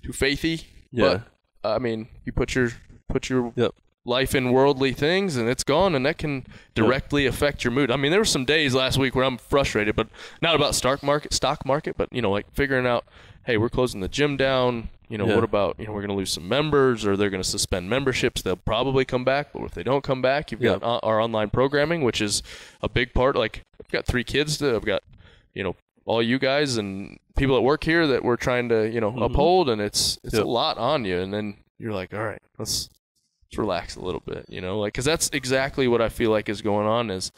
too faithy. Yeah. But I mean, you put your put your yep. life in worldly things, and it's gone, and that can directly yep. affect your mood. I mean, there were some days last week where I'm frustrated, but not about stock market, stock market, but you know, like figuring out, hey, we're closing the gym down. You know, yeah. what about, you know, we're going to lose some members or they're going to suspend memberships. They'll probably come back. But if they don't come back, you've yeah. got o- our online programming, which is a big part. Like, I've got three kids. That I've got, you know, all you guys and people at work here that we're trying to, you know, mm-hmm. uphold. And it's it's yeah. a lot on you. And then you're like, all right, let's, let's relax a little bit, you know, like, because that's exactly what I feel like is going on is.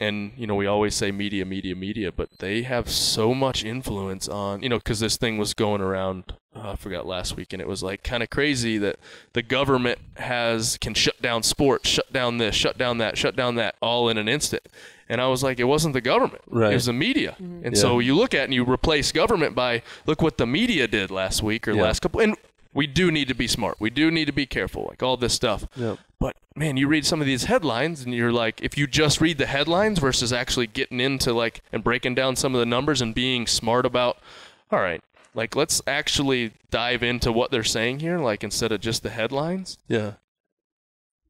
And, you know, we always say media, media, media, but they have so much influence on, you know, because this thing was going around, uh, I forgot last week, and it was like kind of crazy that the government has, can shut down sports, shut down this, shut down that, shut down that, all in an instant. And I was like, it wasn't the government. Right. It was the media. Mm-hmm. And yeah. so you look at it and you replace government by, look what the media did last week or yeah. last couple, and we do need to be smart. We do need to be careful, like all this stuff. Yep. But, man, you read some of these headlines, and you're like, if you just read the headlines versus actually getting into, like, and breaking down some of the numbers and being smart about, all right, like, let's actually dive into what they're saying here, like, instead of just the headlines. Yeah.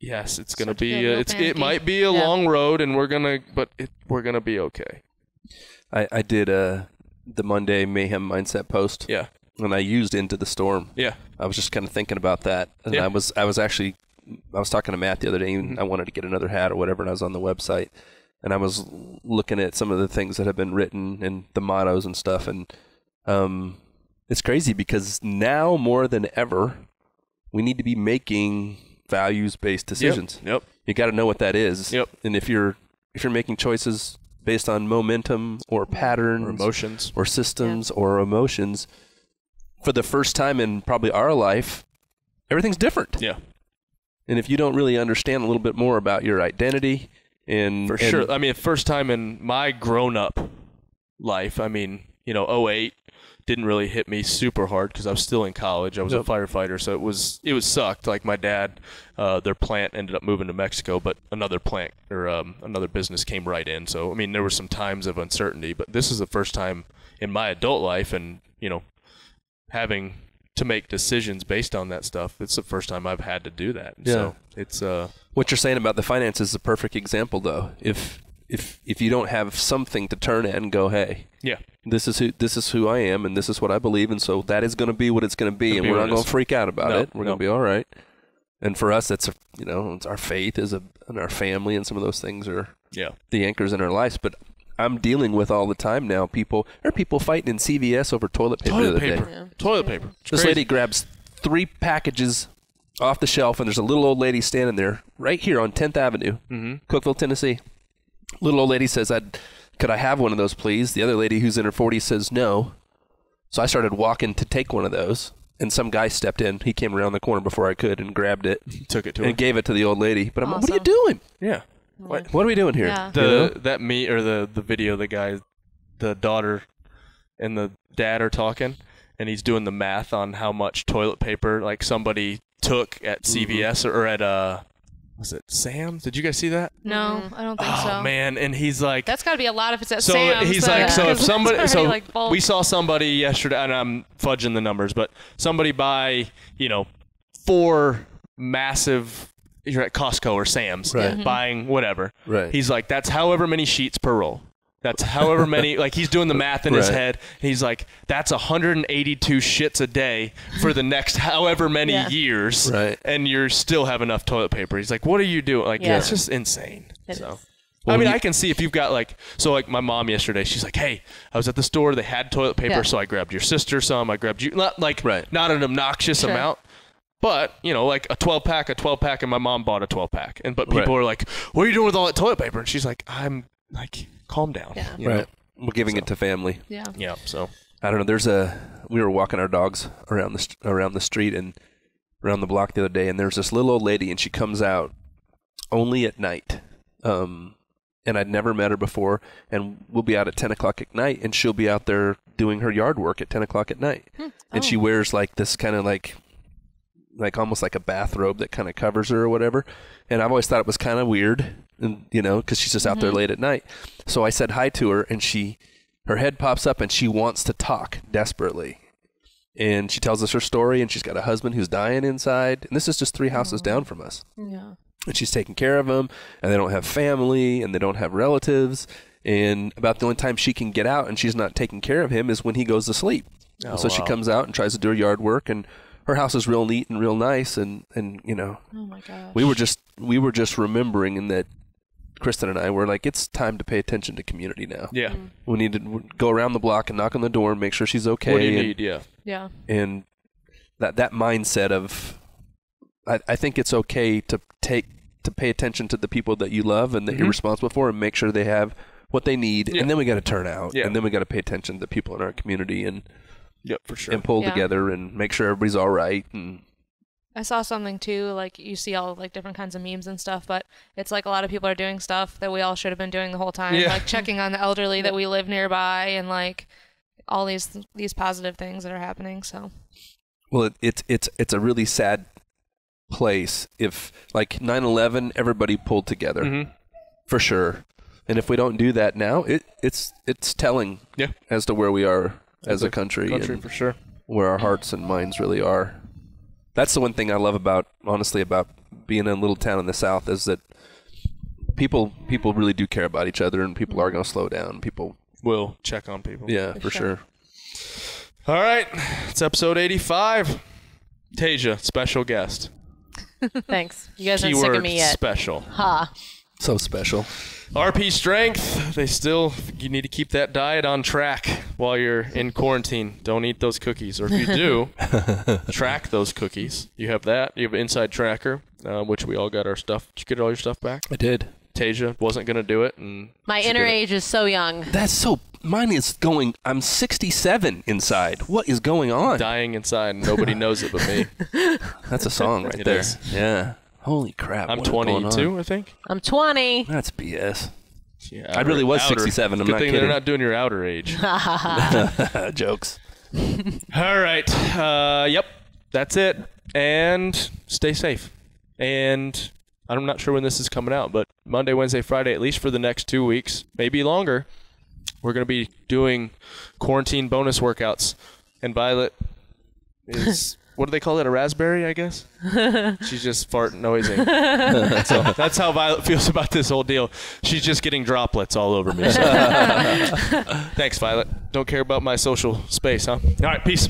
Yes, it's going to be, a, it's, it might be a yeah. long road, and we're going to, but it, we're going to be okay. I, I did uh, the Monday Mayhem Mindset post. Yeah. And I used Into the Storm. Yeah. I was just kind of thinking about that. And yeah. I was I was actually, I was talking to Matt the other day, and mm-hmm. I wanted to get another hat or whatever, and I was on the website. And I was looking at some of the things that have been written and the mottos and stuff. And um, it's crazy because now more than ever, we need to be making values-based decisions. Yep. yep. You got to know what that is. Yep. And if you're if you're making choices based on momentum or patterns. Or emotions. Or systems yeah. or emotions. For the first time in probably our life, everything's different. Yeah. And if you don't really understand a little bit more about your identity and... For and sure. I mean, first time in my grown-up life, I mean, you know, oh eight didn't really hit me super hard because I was still in college. I was yep. a firefighter, so it was it was sucked. Like my dad, uh, their plant ended up moving to Mexico, but another plant or um, another business came right in. So, I mean, there were some times of uncertainty, but this is the first time in my adult life and, you know, having to make decisions based on that stuff. It's the first time I've had to do that. Yeah. So it's uh what you're saying about the finances is a perfect example though. If if if you don't have something to turn at and go, hey, yeah. This is who this is who I am and this is what I believe and so that is gonna be what it's gonna be It'll and be we're not gonna freak out about no, it. We're no. gonna be all right. And for us that's a, you know, it's our faith is a and our family and some of those things are yeah. the anchors in our lives. But I'm dealing with all the time now. People there are people fighting in C V S over toilet paper. Toilet the other paper. Day. Yeah. Toilet paper. It's this crazy. Lady grabs three packages off the shelf, and there's a little old lady standing there right here on tenth avenue, mm-hmm. Cookeville, Tennessee. Little old lady says, "I'd could I have one of those, please?" The other lady, who's in her forties, says no. So I started walking to take one of those, and some guy stepped in. He came around the corner before I could and grabbed it, took it to and her. Gave it to the old lady. But I'm awesome. Like, "What are you doing?" Yeah. What? what are we doing here? Yeah. The you know? That me or the, the video, the guy, the daughter and the dad are talking, and he's doing the math on how much toilet paper like somebody took at C V S mm-hmm. or at uh, was it Sam's? Did you guys see that? No, I don't think oh, so. Oh man, and he's like, that's got to be a lot if it's at so Sam's. He's so like, so if somebody, so like we saw somebody yesterday, and I'm fudging the numbers, but somebody buy, you know, four massive. You're at Costco or Sam's, right. mm-hmm. buying whatever. Right. He's like, that's however many sheets per roll. That's however many, like he's doing the math in right. his head. He's like, that's one hundred eighty-two shits a day for the next however many yeah. years. Right. And you still have enough toilet paper. He's like, what are you doing? Like, yeah. it's just insane. It so. Is. Well, I mean, you, I can see if you've got like, so like my mom yesterday, she's like, hey, I was at the store. They had toilet paper. Yeah. So I grabbed your sister some. I grabbed you. Not like, right. not an obnoxious sure. amount. But, you know, like a twelve pack, a twelve pack, and my mom bought a twelve pack. And but people right. are like, what are you doing with all that toilet paper? And she's like, I'm like, calm down. Yeah. You right. know? We're giving so. it to family. Yeah. Yeah. So I don't know. There's a, we were walking our dogs around the, around the street and around the block the other day. And there's this little old lady and she comes out only at night. Um, and I'd never met her before. And we'll be out at ten o'clock at night and she'll be out there doing her yard work at ten o'clock at night. Hmm. Oh. And she wears like this kind of like, like almost like a bathrobe that kind of covers her or whatever. And I've always thought it was kind of weird, and you know, because she's just out mm-hmm. there late at night. So I said hi to her, and she, her head pops up, and she wants to talk desperately. And she tells us her story, and she's got a husband who's dying inside. And this is just three houses mm-hmm. down from us. Yeah. And she's taking care of him, and they don't have family, and they don't have relatives. And about the only time she can get out and she's not taking care of him is when he goes to sleep. Oh, so wow. she comes out and tries to do her yard work, and her house is real neat and real nice, and, and you know, oh my gosh. we were just we were just remembering in that Kristen and I were like, it's time to pay attention to community now. Yeah, mm-hmm. we need to go around the block and knock on the door and make sure she's okay. What do you and, need? Yeah, yeah, and that that mindset of, I, I think it's okay to take to pay attention to the people that you love and that mm-hmm. you're responsible for, and make sure they have what they need, yeah. and then we got to turn out, yeah. and then we got to pay attention to the people in our community and. Yep, for sure. And pull yeah. together and make sure everybody's all right. And I saw something too, like you see all like different kinds of memes and stuff, but it's like a lot of people are doing stuff that we all should have been doing the whole time, yeah. like checking on the elderly that we live nearby, and like all these these positive things that are happening. So, well, it, it's it's it's a really sad place if like nine eleven, everybody pulled together mm-hmm. for sure, and if we don't do that now, it it's it's telling yeah. as to where we are. As, as a country, country and for sure. where our hearts and minds really are. That's the one thing I love about, honestly, about being in a little town in the South is that people people really do care about each other, and people are going to slow down. People will check on people. Yeah, for, for sure. sure. All right. It's episode eighty-five. Tasia, special guest. Thanks. You guys Keyword aren't sick of me yet. Special. Ha. So special. R P Strength. They still, you need to keep that diet on track while you're in quarantine. Don't eat those cookies. Or if you do, track those cookies. You have that. You have Inside Tracker, uh, which we all got our stuff. Did you get all your stuff back? I did. Tasia wasn't going to do it. And my inner age is so young. That's so, mine is going, I'm sixty-seven inside. What is going on? Dying inside. And nobody knows it but me. That's a song right it there. Is. Yeah. Holy crap. I'm twenty-two, I think. I'm twenty. That's B S. Yeah, I really was outer. sixty-seven. I'm Good not kidding. Good thing they're not doing your outer age. Jokes. All right. Uh, yep. That's it. And stay safe. And I'm not sure when this is coming out, but Monday, Wednesday, Friday, at least for the next two weeks, maybe longer, we're going to be doing quarantine bonus workouts. And Violet is... What do they call it? A raspberry, I guess? She's just fart noising. That's, all, that's how Violet feels about this whole deal. She's just getting droplets all over me. So. Thanks, Violet. Don't care about my social space, huh? All right, peace.